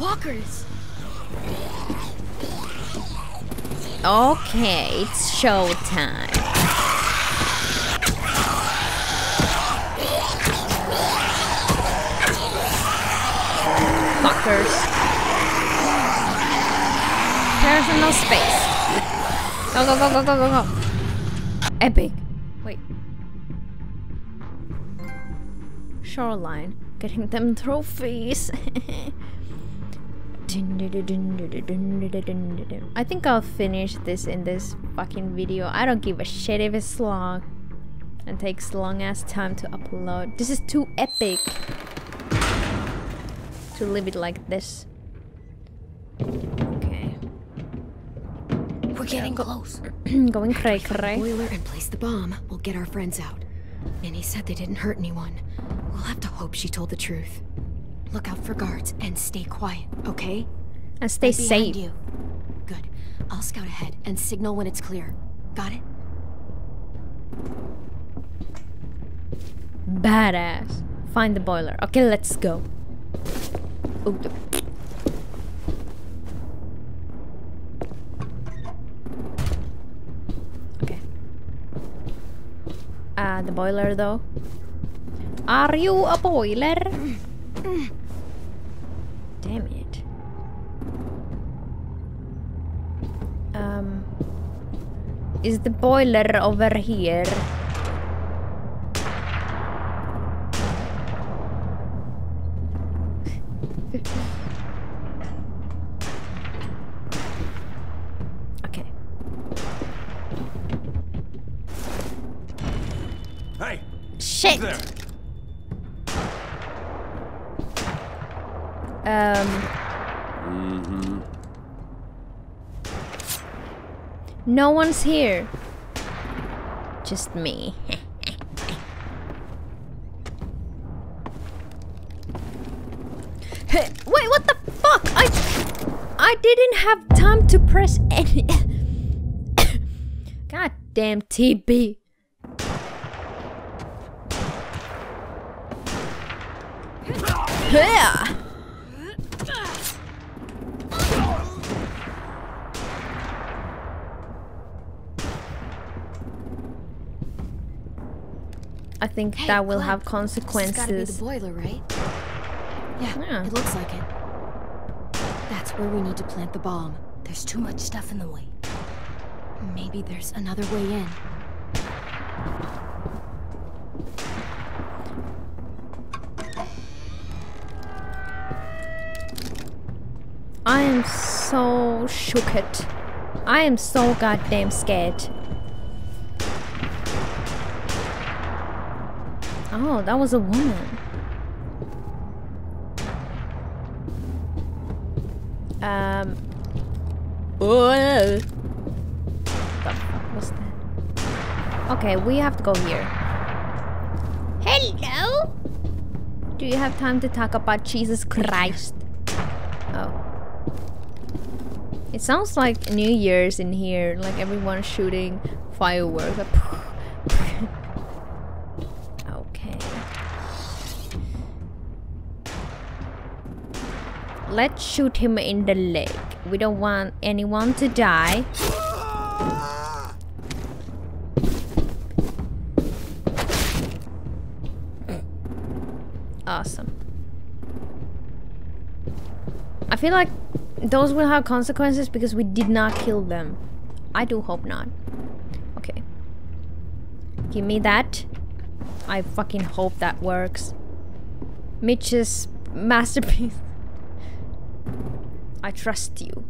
Walkers! Okay, it's show time. Walkers. There's no space. Go, go, go, go, go, go, go. Epic. Wait. Shoreline. Getting them trophies. I think I'll finish this in this fucking video. I don't give a shit if it's long. And takes long ass time to upload. This is too epic. To leave it like this. Getting close. Going cray cray. Boiler and place the bomb. We'll get our friends out. Minnie said they didn't hurt anyone. We'll have to hope she told the truth. Look out for guards and stay quiet, okay? And stay safe. You. Good. I'll scout ahead and signal when it's clear. Got it? Badass. Find the boiler. Okay, let's go. Ooh, the Uh, the boiler though. Are you a boiler? Damn it. Um, is the boiler over here? Shit! Um... Mm-hmm. No one's here. Just me. Wait, what the fuck? I... I didn't have time to press any... God damn T B. Yeah. I think hey, that will Clem, have consequences. It's gotta be the boiler, right? Yeah, yeah, it looks like it. That's where we need to plant the bomb. There's too much stuff in the way. Maybe there's another way in. I am so shooked. I am so goddamn scared. Oh, that was a woman. Um. Whoa. What the fuck was that? Okay, we have to go here. Hello? Do you have time to talk about Jesus Christ? Oh. It sounds like New Year's in here, like everyone shooting fireworks. Okay. Let's shoot him in the leg. We don't want anyone to die. Awesome. I feel like those will have consequences because we did not kill them. I do hope not. Okay. Give me that. I fucking hope that works. Mitch's masterpiece. I trust you.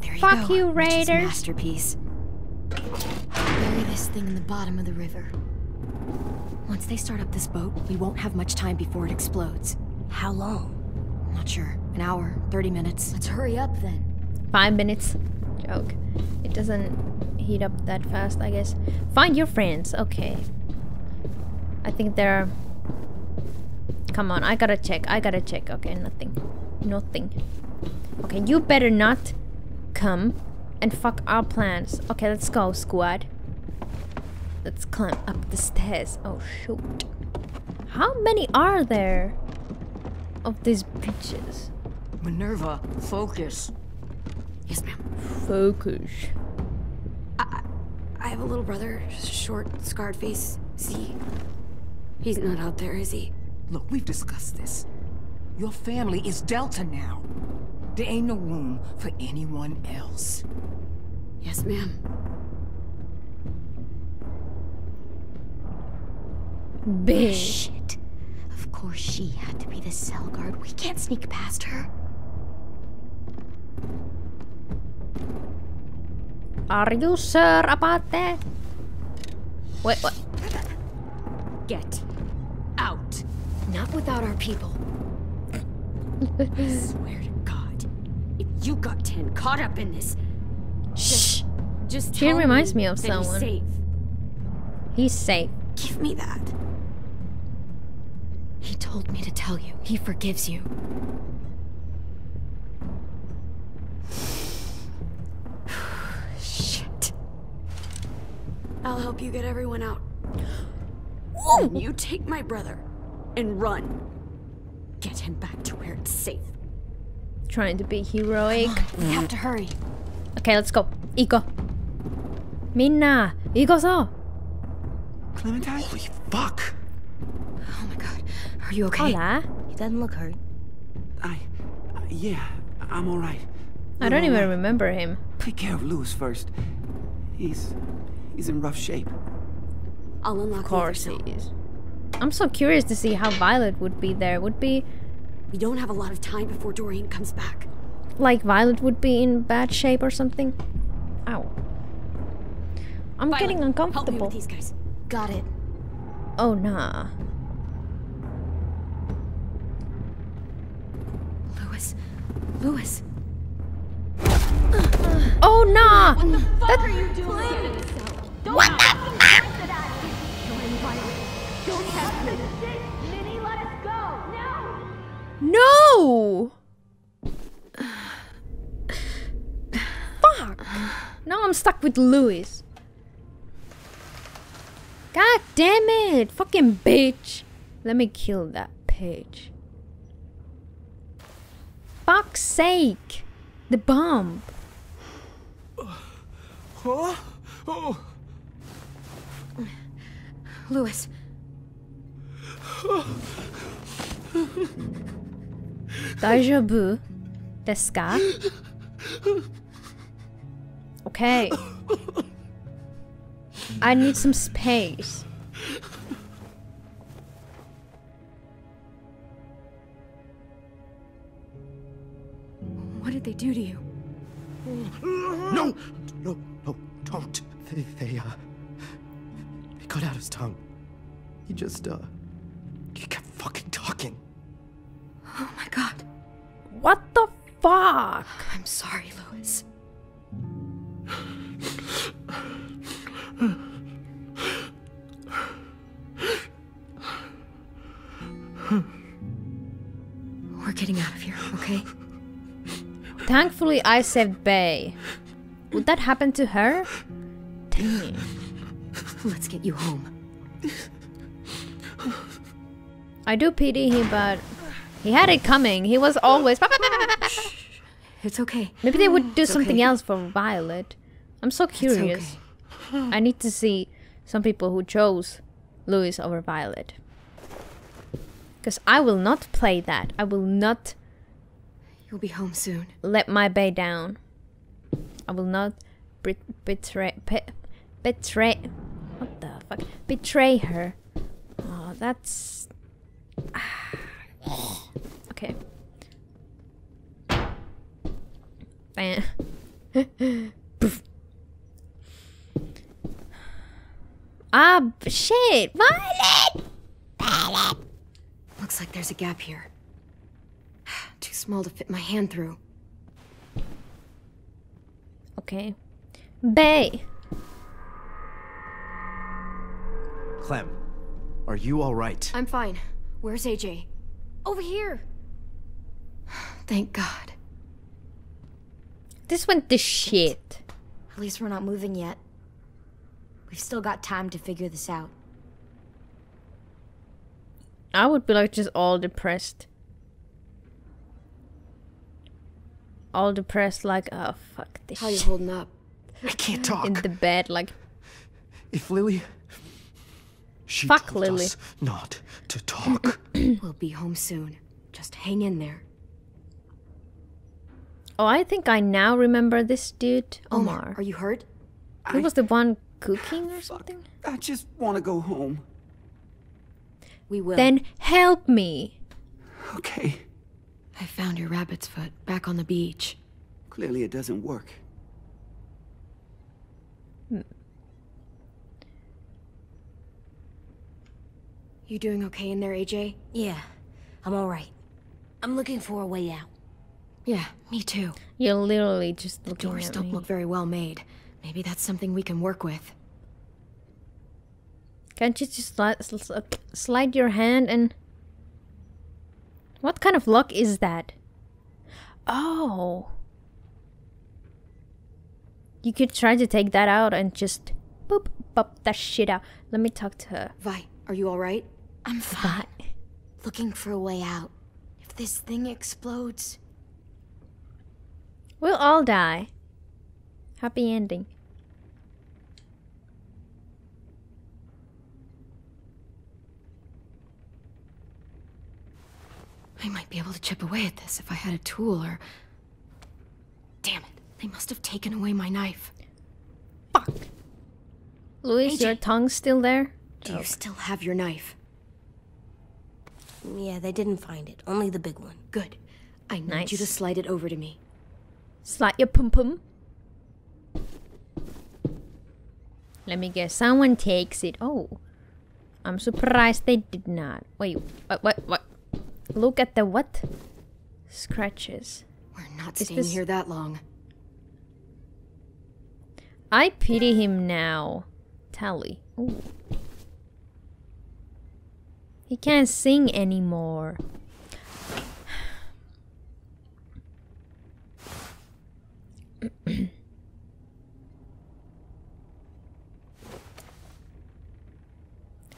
There you Fuck go. you, Raiders. Mitch's masterpiece. Bury this thing in the bottom of the river. Once they start up this boat, we won't have much time before it explodes. How long? Not sure. An hour, thirty minutes. Let's hurry up then. Five minutes. Joke. It doesn't heat up that fast, I guess. Find your friends. Okay. I think they're... Come on, I gotta check. I gotta check. Okay, nothing. Nothing. Okay, you better not come and fuck our plans. Okay, let's go, squad. Let's climb up the stairs. Oh, shoot. How many are there of these bitches? Minerva, focus. Yes, ma'am. Focus. I, I have a little brother, short, scarred face. See? He's not out there, is he? Look, we've discussed this. Your family is Delta now. There ain't no room for anyone else. Yes, ma'am. Bitch. Shit. Of course she had to be the cell guard. We can't sneak past her. Are you sure about that? Wait, what? Get out. Not without our people. I swear to God. If you got ten caught up in this... Shh. Just, just she tell reminds me, me of someone. He's safe. He's safe. Give me that. He told me to tell you. He forgives you. Shit. I'll help you get everyone out. Whoa. You take my brother and run. Get him back to where it's safe. Trying to be heroic. Mm. We have to hurry. Okay, let's go. Iko. Minna. Iko-so. Clementine? Holy fuck. Oh my god. Are you okay? Hola. He doesn't look hurt. I... Uh, yeah, I'm alright. I don't even remember him. Take care of Louis first. He's... He's in rough shape. I'll unlock him. Of course he is. I'm so curious to see how Violet would be there. Would be... We don't have a lot of time before Dorian comes back. Like Violet would be in bad shape or something? Ow. I'm Violet, getting uncomfortable. Help me with these guys. Got it. Oh, nah. Louis. Louis. Oh, nah. What the fuck that... are you doing? Don't what the fuck? No. Fuck. Now I'm stuck with Louis. God damn it! Fucking bitch! Let me kill that page. Fuck's sake! The bomb! Huh? Oh! Louis. Deja vu. Desu ka? Okay. I need some space. What did they do to you? No! No, no, don't. They, they, uh... They cut out his tongue. He just, uh... He kept fucking talking. Oh my god. What the fuck? I'm sorry, Louis. We're getting out of here, okay? Thankfully, I saved Bay. Would that happen to her? Dang. Let's get you home. I do pity him, but he had it coming. He was always... It's okay. Maybe they would do it's something okay. else for Violet. I'm so curious. Okay. I need to see some people who chose Louis over Violet. Because I will not play that. I will not... You'll be home soon. Let my bae down. I will not betray... Betray... What the fuck? Betray her. Oh, that's... Okay. Ah, shit! Violet! Violet! Looks like there's a gap here. Too small to fit my hand through. Okay. Bay! Clem, are you alright? I'm fine. Where's A J? Over here! Thank God. This went to shit. At least we're not moving yet. We've still got time to figure this out. I would be like just all depressed. All depressed like, oh fuck this How shit. How you holding up? I can't talk. In the bed like... If Lily... She fuck told Lily. Us not to talk. We'll be home soon. Just hang in there. Oh, I think I now remember this dude, Omar. Omar, are you hurt? He I... was the one cooking or something? I just want to go home. We will. Then help me. Okay. I found your rabbit's foot back on the beach. Clearly it doesn't work. Hmm. You doing okay in there, A J? Yeah, I'm alright. I'm looking for a way out. Yeah, me too. You're literally just looking at me. The doors don't look very well made. Maybe that's something we can work with. Can't you just slide, slide your hand and... What kind of luck is that? Oh. You could try to take that out and just... Boop, pop that shit out. Let me talk to her. Vi, are you alright? I'm fine. Vi. Looking for a way out. If this thing explodes... We'll all die. Happy ending. I might be able to chip away at this if I had a tool or... Damn it, they must have taken away my knife. Fuck! Louis, A J, your tongue's still there? Do oh. you still have your knife? Yeah, they didn't find it. Only the big one. Good. I need nice. you to slide it over to me. Slide your pum pum. Let me guess. Someone takes it. Oh, I'm surprised they did not. Wait, what? What? What? Look at the what? Scratches. We're not Is staying this... here that long. I pity him now. Tally. Ooh. He can't sing anymore.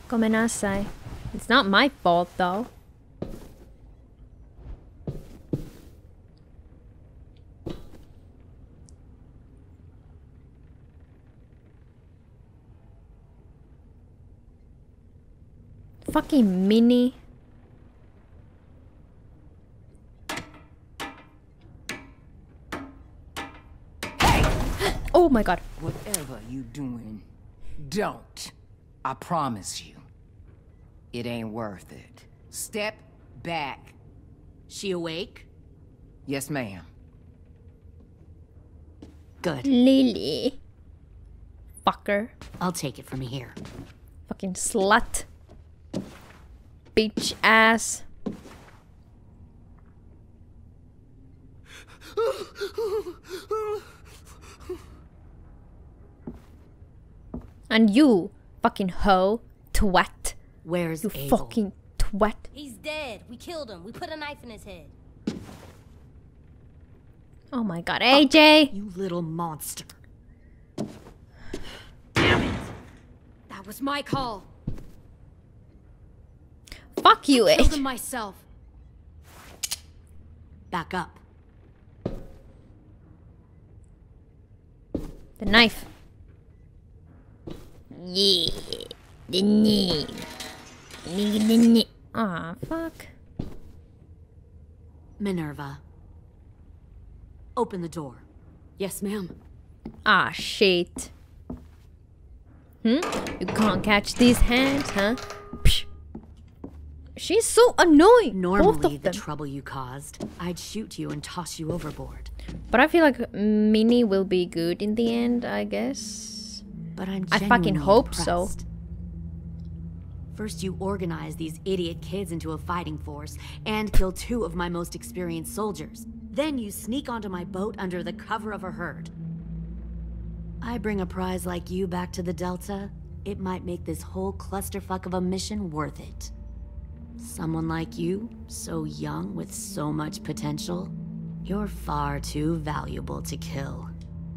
Komenasai. It's not my fault though. Fucking Minnie. Oh my God. Whatever you doing, don't. I promise you. It ain't worth it. Step back. She awake? Yes, ma'am. Good. Lily. Fucker. I'll take it from here. Fucking slut. Bitch ass. And you, fucking hoe, twat. Where's you Abel? Fucking twat. He's dead. We killed him. We put a knife in his head. Oh my god, A J! Oh, you little monster. Damn it. That was my call. Fuck you, I killed him myself. Back up. The knife. Yeah. The knife. The knife. Aw, fuck. Minerva. Open the door. Yes, ma'am. Ah, shit. Hmm? You can't catch these hands, huh? Psh. She's so annoying. Normally, the trouble you caused, I'd shoot you and toss you overboard. But I feel like Minnie will be good in the end, I guess. But I'm I fucking hope so. First, you organize these idiot kids into a fighting force and kill two of my most experienced soldiers. Then you sneak onto my boat under the cover of a herd. I bring a prize like you back to the Delta, it might make this whole clusterfuck of a mission worth it. Someone like you, so young with so much potential, you're far too valuable to kill.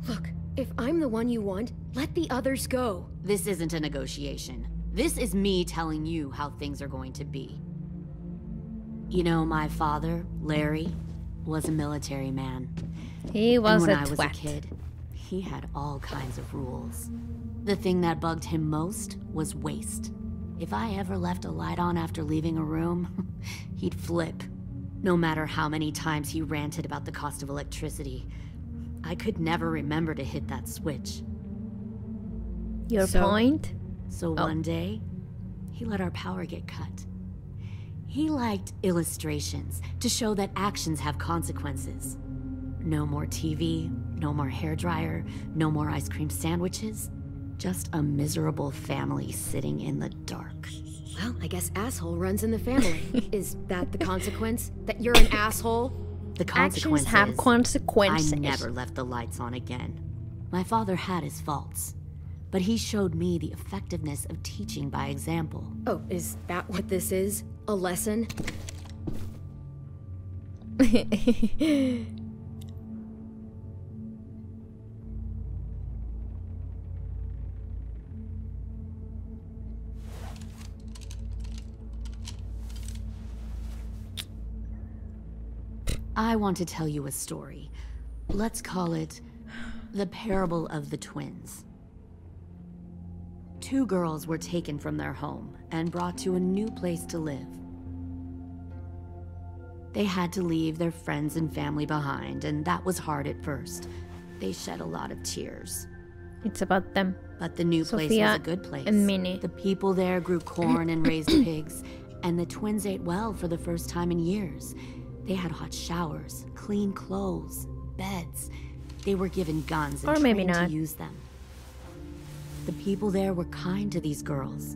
Look, if I'm the one you want, let the others go. This isn't a negotiation. This is me telling you how things are going to be. You know, my father, Larry, was a military man. He was a twat. When I was a kid, he had all kinds of rules. The thing that bugged him most was waste. If I ever left a light on after leaving a room, he'd flip. No matter how many times he ranted about the cost of electricity, I could never remember to hit that switch. Your so, point? So oh. One day, he let our power get cut. He liked illustrations to show that actions have consequences. No more T V, no more hairdryer, no more ice cream sandwiches. Just a miserable family sitting in the dark. Well, I guess asshole runs in the family. Is that the consequence? That you're an asshole? The consequences. Actions have consequences. I never left the lights on again. My father had his faults. But he showed me the effectiveness of teaching by example. Oh, is that what this is? A lesson? I want to tell you a story. Let's call it The Parable of the Twins. Two girls were taken from their home and brought to a new place to live. They had to leave their friends and family behind, and that was hard at first. They shed a lot of tears. It's about them. But the new Sophia place was a good place. And Minnie. The people there grew corn and raised pigs, and the twins ate well for the first time in years. They had hot showers, clean clothes, beds. They were given guns and or maybe trained not. to use them. The people there were kind to these girls.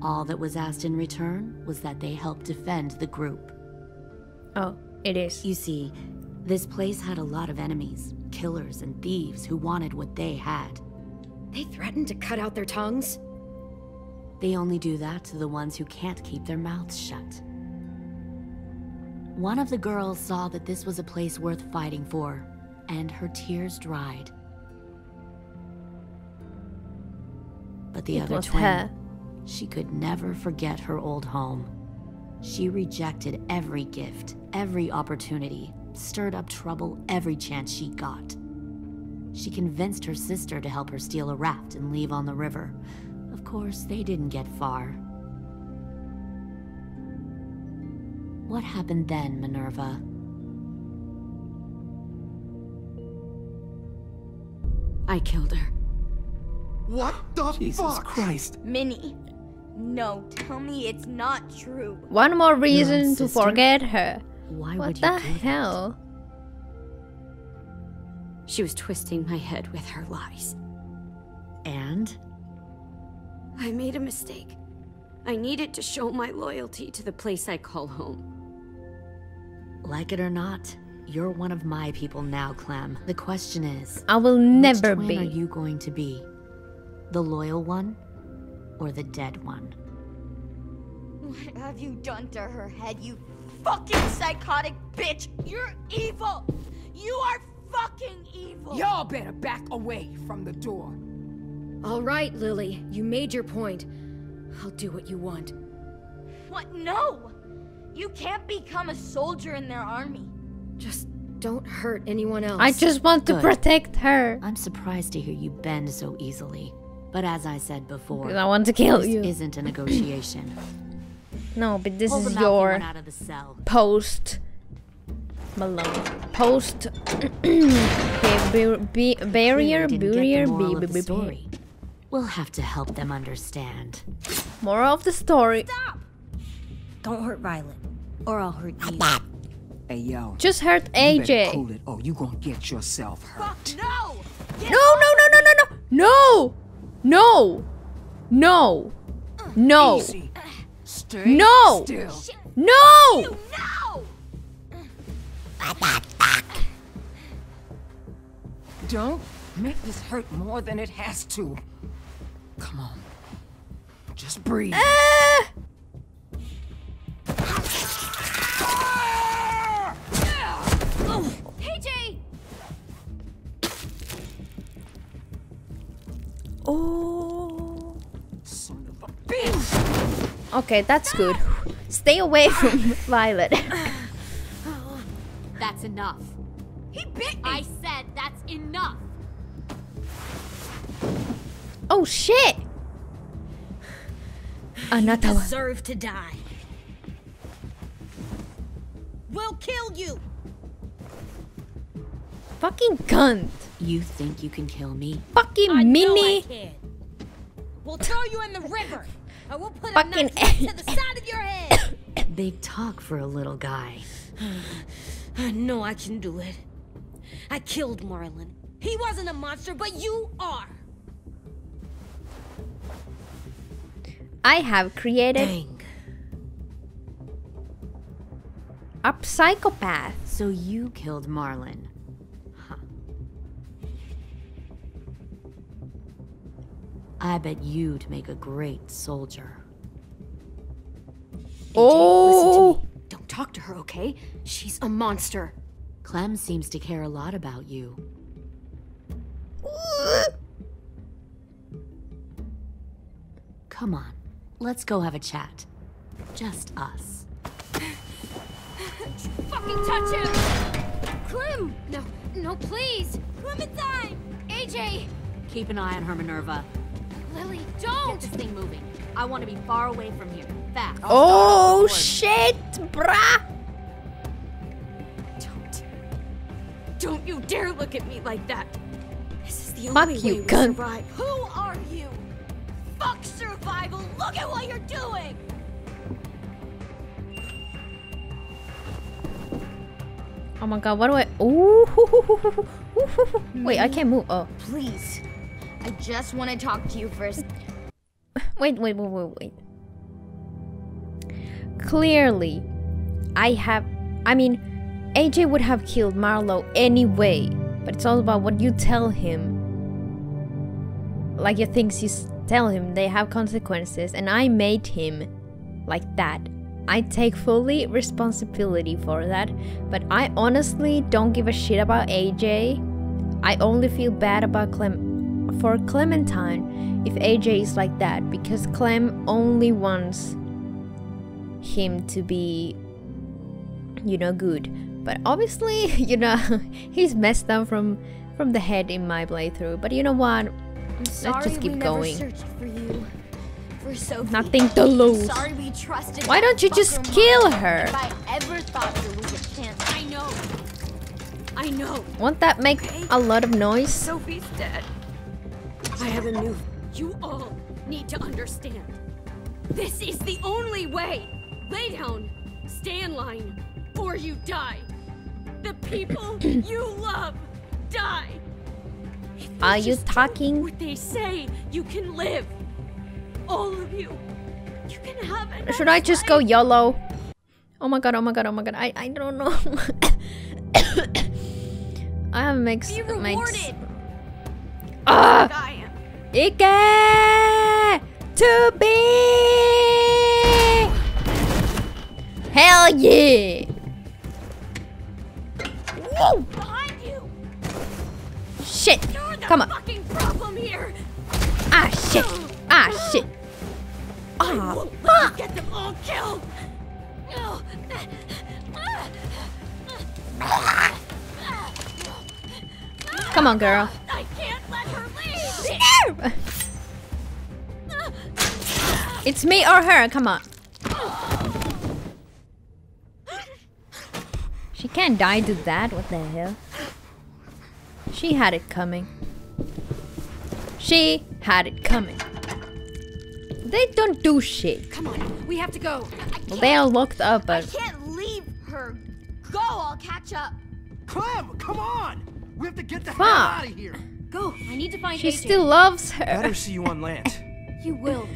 All that was asked in return was that they help defend the group. Oh, it is. You see, this place had a lot of enemies, killers and thieves who wanted what they had. They threatened to cut out their tongues? They only do that to the ones who can't keep their mouths shut. One of the girls saw that this was a place worth fighting for, and her tears dried. But the other twin, she could never forget her old home. She rejected every gift, every opportunity, stirred up trouble every chance she got. She convinced her sister to help her steal a raft and leave on the river. Of course, they didn't get far. What happened then, Minerva? I killed her. What the Jesus fuck? Christ. Minnie, no, tell me it's not true. One more reason to forget her. Why what would you the do hell? That? She was twisting my head with her lies. And? I made a mistake. I needed to show my loyalty to the place I call home. Like it or not, you're one of my people now, Clem. The question is, I will never be. Which twin are you going to be? The loyal one, or the dead one? What have you done to her head, you fucking psychotic bitch? You're evil! You are fucking evil! Y'all better back away from the door. All right, Lily. You made your point. I'll do what you want. What? No! You can't become a soldier in their army. Just don't hurt anyone else. I just want Good. to protect her. I'm surprised to hear you bend so easily. But as I said before, because I want to kill this you. Isn't a negotiation. No, but this Hold is your out of the cell. post Malone. Post okay, be, be, barrier, barrier, baby. We'll have to help them understand. Moral of the story. Stop! Don't hurt Violet, or I'll hurt you. Hey yo. Just hurt A J. Cool it, or you gonna get yourself hurt. Fuck, no! Get no! No! No! No! No! No! No! No! No! Easy. No! Still. No! You, no! Don't make this hurt more than it has to. Come on, just breathe. Ah! A J! Oh, son of a bitch! Okay, that's good. Stay away from Violet. That's enough. He bit me. I said that's enough. Oh shit! Another one. You deserve to die. We'll kill you. Fucking cunt. You think you can kill me? Fucking I Minnie. Know I we'll throw you in the river. I will put a knife to the side of your head. They talk for a little guy. I know I can do it. I killed Marlon. He wasn't a monster, but you are. I have created Dang. a psychopath. So you killed Marlon. I bet you'd make a great soldier. Oh! Listen to me. Don't talk to her, okay? She's a monster. Clem seems to care a lot about you. Come on, let's go have a chat. Just us. Don't you fucking touch him! Clem! No, no, please! Clementine! A J! Keep an eye on her, Minerva. Lily, don't! Get this thing moving. I want to be far away from here. Fast. Oh, shit, brah! Don't. Don't you dare look at me like that. This is the Fuck only you, way we survive. Who are you? Fuck survival! Look at what you're doing! Oh my god, what do I... Ooh. Wait, I can't move. Oh. Please. I just want to talk to you first. Wait, wait, wait, wait, wait. Clearly, I have... I mean, A J would have killed Marlo anyway. But it's all about what you tell him. Like your things you tell him, they have consequences. And I made him like that. I take fully responsibility for that. But I honestly don't give a shit about A J. I only feel bad about Clem... for Clementine if A J is like that, because Clem only wants him to be, you know, good. But obviously, you know, he's messed up from from the head in my playthrough. But you know what? I'm sorry, let's just keep we never going. Searched for you, for Sophie. Nothing to lose. Sorry we trusted. Why don't you just kill her? If I ever thought there was a chance, I know. I know. Won't that make okay. a lot of noise? Sophie's dead. I have a new... You all need to understand. This is the only way. Lay down, stay in line, or you die. The people you love die. Are you talking? What they say, you can live. All of you. You can have it. Should I just go YOLO? Oh my god, oh my god, oh my god. I, I don't know. I have mixed... Be rewarded. Ah! Ike to be Oh yeah! Whoa! Behind you. Shit! You're the Come on! Fucking problem here. Ah shit! Ah shit! Ah! I won't ah. Get them all killed! No! Come on, girl! I can't let her leave! It's me or her! Come on! She can't die to that, what the hell? She had it coming. She had it coming. They don't do shit. Come on, we have to go. Well, they all locked up, but... I can't leave her. Go, I'll catch up. Clem, come on! We have to get the Fuck. hell out of here. Go, I need to find She A J. Still loves her. Better see you on land. You will.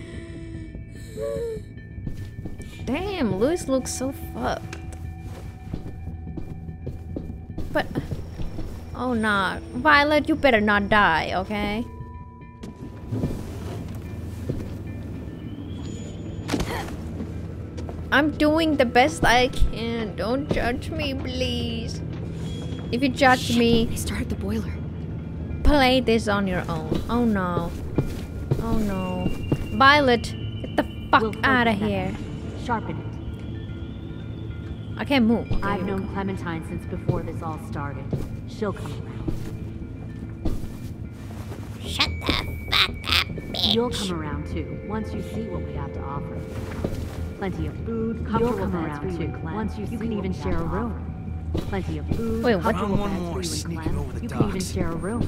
Damn, Louis looks so fucked. But, oh no, Violet, you better not die, okay? I'm doing the best I can. Don't judge me, please. If you judge Shit, me, I started the boiler. Play this on your own. Oh no, oh no, Violet, get the fuck we'll out of here. Sharpen it. I can't move. Okay, I've known Clementine since before this all started. She'll come around. Shut the fuck up, bitch. You'll come around too, once you see what we have to offer. Plenty of food, comfortable You'll come around too, once you see You can even share a room. Plenty of food, Wait, what? Comfortable beds for you and Clem. You can even share a room.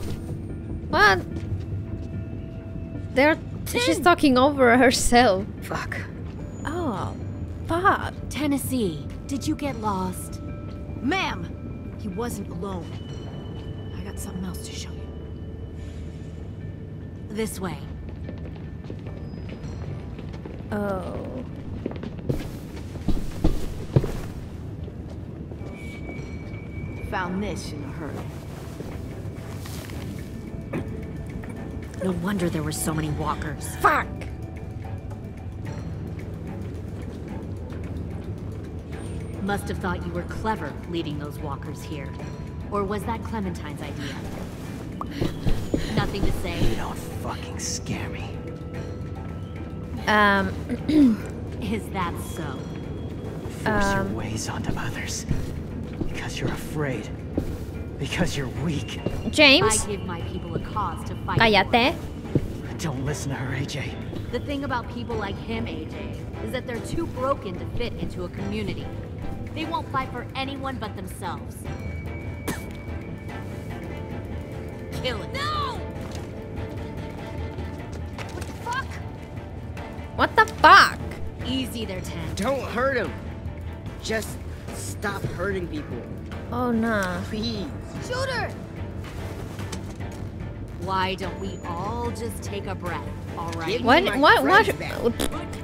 What? They're... She's talking over herself. Fuck. Oh. Fuck. Tennessee. Did you get lost? Ma'am! He wasn't alone. I got something else to show you. This way. Oh. Found this in a hurry. No wonder there were so many walkers. Fuck! Must have thought you were clever leaving those walkers here. Or was that Clementine's idea? Nothing to say. You don't fucking scare me. Um. Is that so? Force um, your ways onto others. Because you're afraid. Because you're weak. James? I give my people a cause to fight. Callate. Don't listen to her, A J. The thing about people like him, A J, is that they're too broken to fit into a community. They won't fight for anyone but themselves. Kill it. No! What the fuck? What the fuck? Easy there, Ten. Don't hurt him. Just stop hurting people. Oh, nah. Please. Shoot her! Why don't we all just take a breath? All right. What? What? What?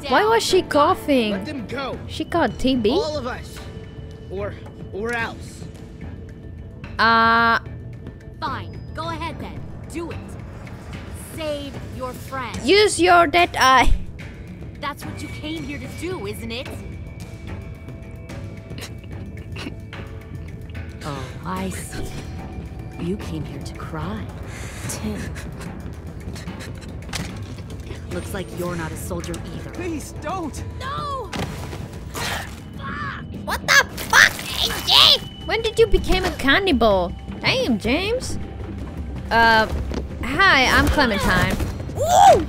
Why was she coughing? Let them go. She got T B. All of us, or or else. Uh. Fine. Go ahead then. Do it. Save your friend. Use your dead eye. That's what you came here to do, isn't it? Oh, I see. You came here to cry. Tim. Looks like you're not a soldier either. Please don't! No! Fuck. What the fuck, A J? When did you become a cannibal? Damn, James. Uh, hi, I'm Clementine. Woo!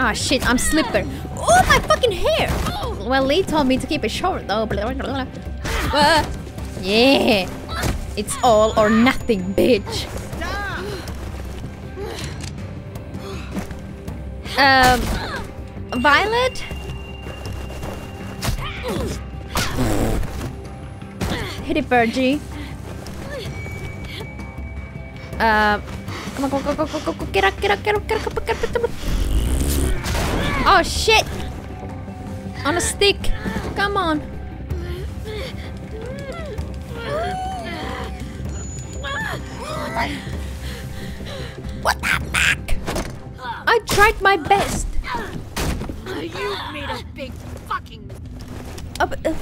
Ah, oh, shit, I'm slipper. Oh, my fucking hair! Well, Lee told me to keep it short, though. But, yeah. It's all or nothing, bitch. Um, Violet? Hit it, Virgie. Uh, come on, go, go, go, go, go, go, get up, get up, get up, get up, get up, get up. Oh, shit. On a stick. Come on. What the fuck? I tried my best. Up. Uh.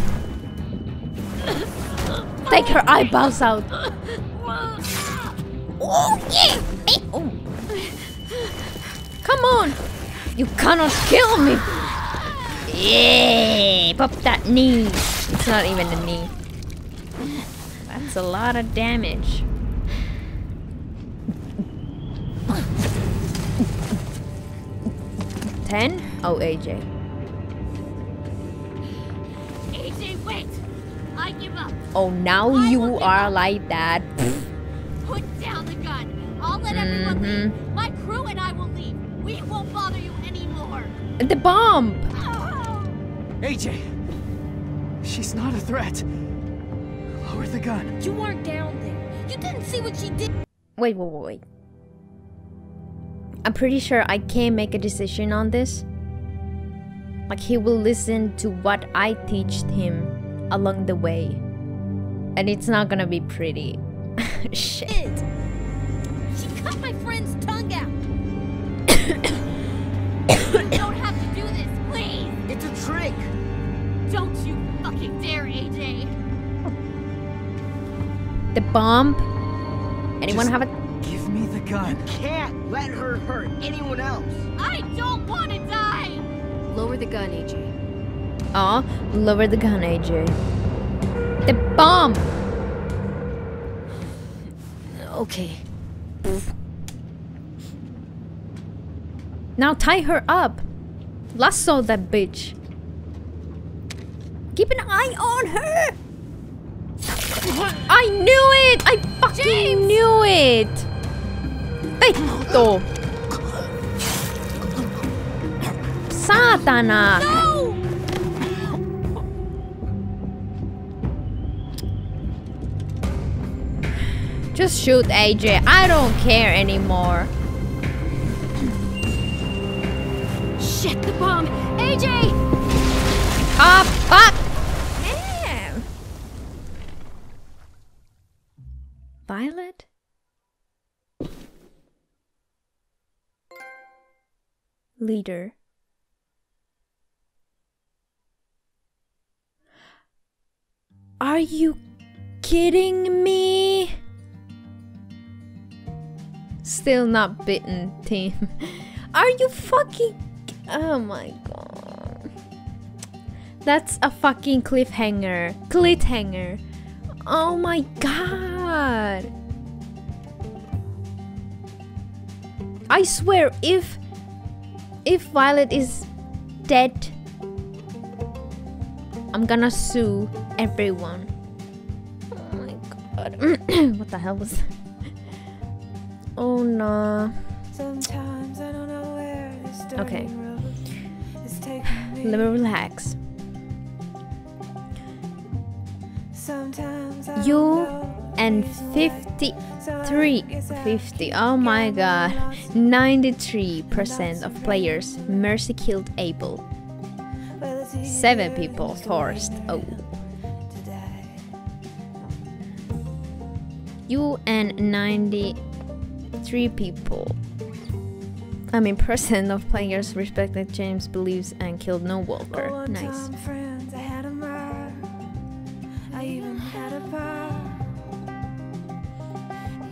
Take her eyebrows out. Oh yeah! Oh. Come on! You cannot kill me! Yeah! Pop that knee! It's not even a knee. That's a lot of damage. Ten? Oh, A J. A J, wait! I give up. Oh, now I you are like that. Put down the gun. I'll let everyone mm-hmm. leave. My crew and I will leave. We won't bother you anymore. The bomb. Oh. A J, she's not a threat. Lower the gun. You weren't down there. You didn't see what she did. Wait, wait, wait, wait. I'm pretty sure I can't make a decision on this. Like, he will listen to what I teached him along the way. And it's not gonna be pretty. Shit. It. She cut my friend's tongue out. You don't have to do this, please. It's a trick. Don't you fucking dare, A J. The bomb. Anyone Just have a? Give me the gun. You can't let her hurt anyone else. I don't want to die. Lower the gun, A J. Aw, lower the gun, A J. The bomb. Okay. Now tie her up. Lasso that bitch. Keep an eye on her. I knew it. I fucking James. knew it. Petto. Satana. No. Just shoot, A J. I don't care anymore. Shit, the bomb. A J! Ah, fuck! Damn! Violet? Leader. Are you kidding me? Still not bitten, team. Are you fucking... Oh my god. That's a fucking cliffhanger. Cliffhanger. Oh my god. I swear, if... If Violet is dead... I'm gonna sue everyone. Oh my god. What the hell was that? Oh no. Sometimes I don't know where this okay. Is Let me relax. Sometimes I you and fifty-three, fifty. Oh my god. ninety-three percent of players mercy killed Abel. Seven people forced. Oh. You and ninety. Three people. I mean, percent of players respect that James believes and killed no walker. Oh, nice. Friends, I had a murder. I even had a bar.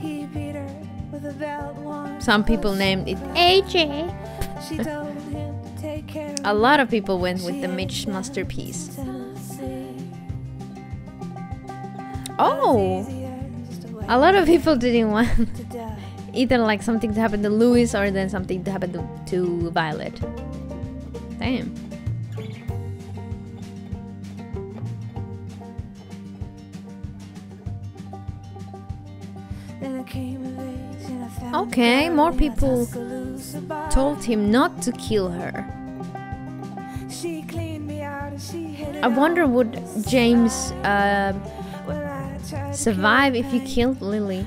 He beat her with a belt one. Some people named it A J. She told him to take care. A lot of people went with the Mitch masterpiece. Oh, a lot of people didn't want to die. Either like something to happen to Louis or then something to happen to, to Violet. Damn. Okay, more people told him not to kill her. I wonder, would James uh, survive if you killed Lily?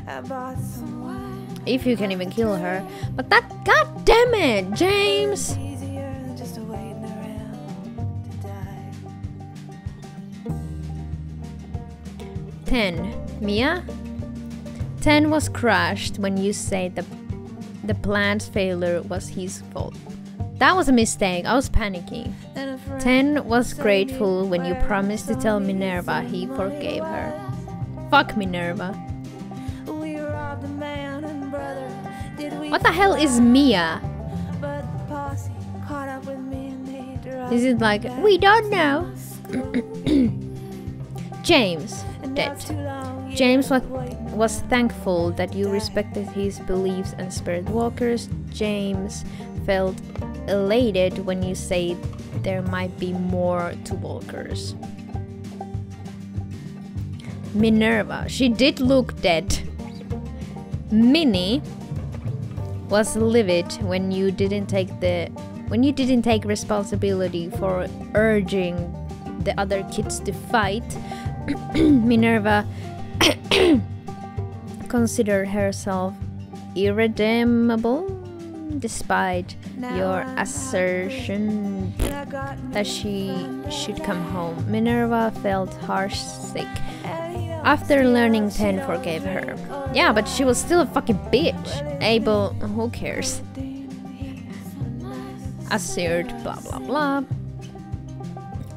If you can even kill her. But that, god damn it, James! Ten. Mia? Ten was crushed when you say the, the plan's failure was his fault. That was a mistake. I was panicking. Ten was grateful when you promised to tell Minerva he forgave her. Fuck Minerva. What the hell is Mia? Is it like, we don't know? James, dead. James was, was thankful that you respected his beliefs and spirit walkers. James felt elated when you said there might be more to walkers. Minerva, she did look dead. Minnie was livid when you didn't take the when you didn't take responsibility for urging the other kids to fight. Minerva considered herself irredeemable despite your assertion that she should come home. Minerva felt harsh sick after learning ten forgave her. Yeah, but she was still a fucking bitch. Abel, who cares? Assured, blah blah blah.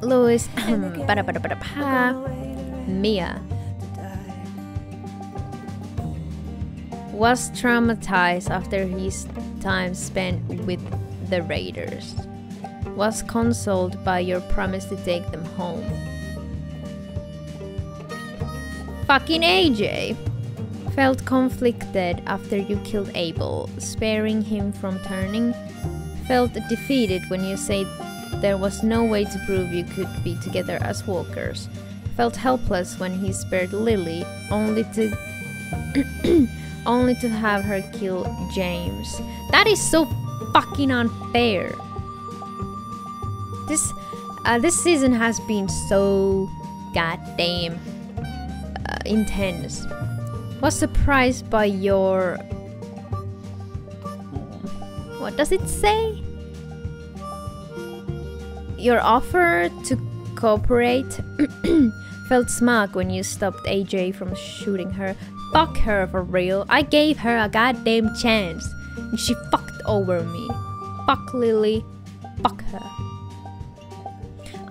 Louis, bada bada bada bada. Mia was traumatized after his time spent with the raiders. Was consoled by your promise to take them home. Fucking A J felt conflicted after you killed Abel, sparing him from turning. Felt defeated when you said there was no way to prove you could be together as walkers. Felt helpless when he spared Lily, only to only to have her kill James. That is so fucking unfair. This uh, this season has been so goddamn uh, intense. Was surprised by your... what does it say? Your offer to cooperate. Felt smug when you stopped A J from shooting her. Fuck her for real. I gave her a goddamn chance and she fucked over me. Fuck Lily. Fuck her.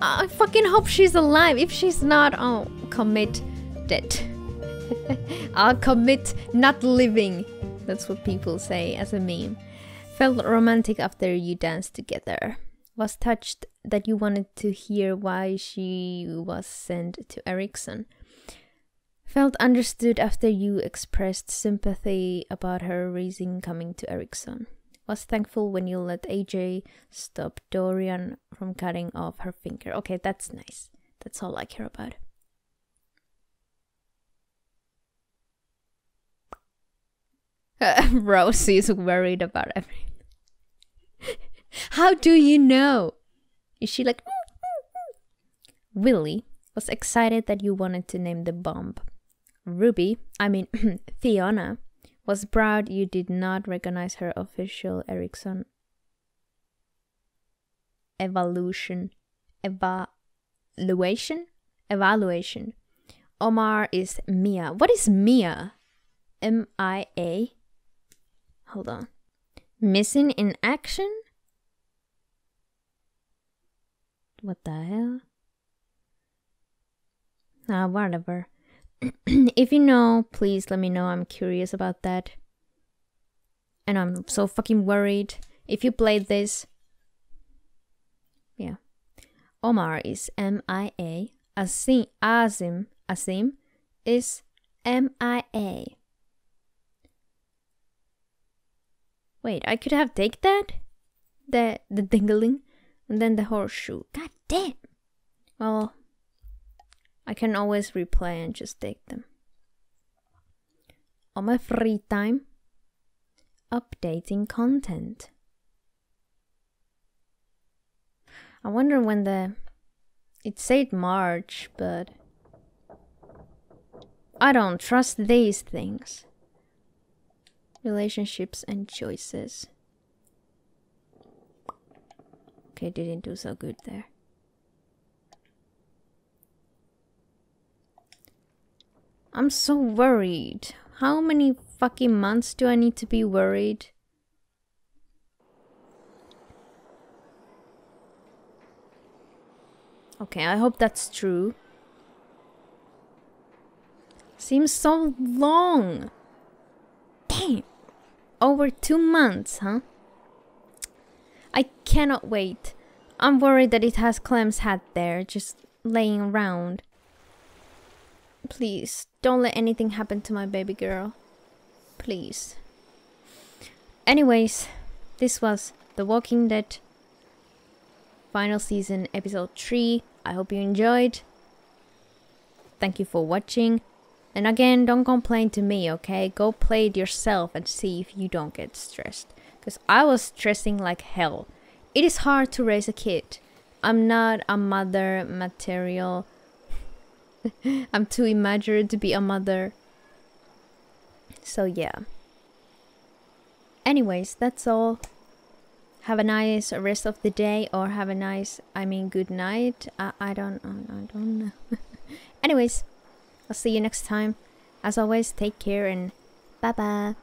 I fucking hope she's alive. If she's not, I'll commit death. I'll commit not living. That's what people say as a meme. Felt romantic after you danced together. Was touched that you wanted to hear why she was sent to Ericsson. Felt understood after you expressed sympathy about her reason coming to Ericsson. Was thankful when you let A J stop Dorian from cutting off her finger. Okay, that's nice. That's all I care about. Uh, Rosie is worried about everything. How do you know? Is she like... Willy was excited that you wanted to name the bomb. Ruby, I mean Fiona, was proud you did not recognize her official Ericsson evolution evaluation evaluation. Omar is Mia. What is Mia? M I A. Hold on. Missing in action. What the hell? Ah, whatever. If you know, please let me know. I'm curious about that. And I'm so fucking worried. If you played this... yeah. Omar is M I A. Asim, Asim, Asim is M I A. Wait, I could have take that? The, the dingling? And then the horseshoe. God damn! Well... I can always replay and just take them. On my free time, updating content. I wonder when the... it said March, but... I don't trust these things. Relationships and choices. Okay, didn't do so good there. I'm so worried. How many fucking months do I need to be worried? Okay, I hope that's true. Seems so long. Dang. Over two months, huh? I cannot wait. I'm worried that it has Clem's hat there, just laying around. Please, don't let anything happen to my baby girl. Please. Anyways, this was The Walking Dead Final Season Episode three. I hope you enjoyed. Thank you for watching. And again, don't complain to me, okay? Go play it yourself and see if you don't get stressed. Because I was stressing like hell. It is hard to raise a kid. I'm not a mother material. I'm too immature to be a mother. So yeah. Anyways, that's all. Have a nice rest of the day, or have a nice, I mean, good night. I, I don't, I, I don't know. Anyways. I'll see you next time. As always, take care and bye-bye.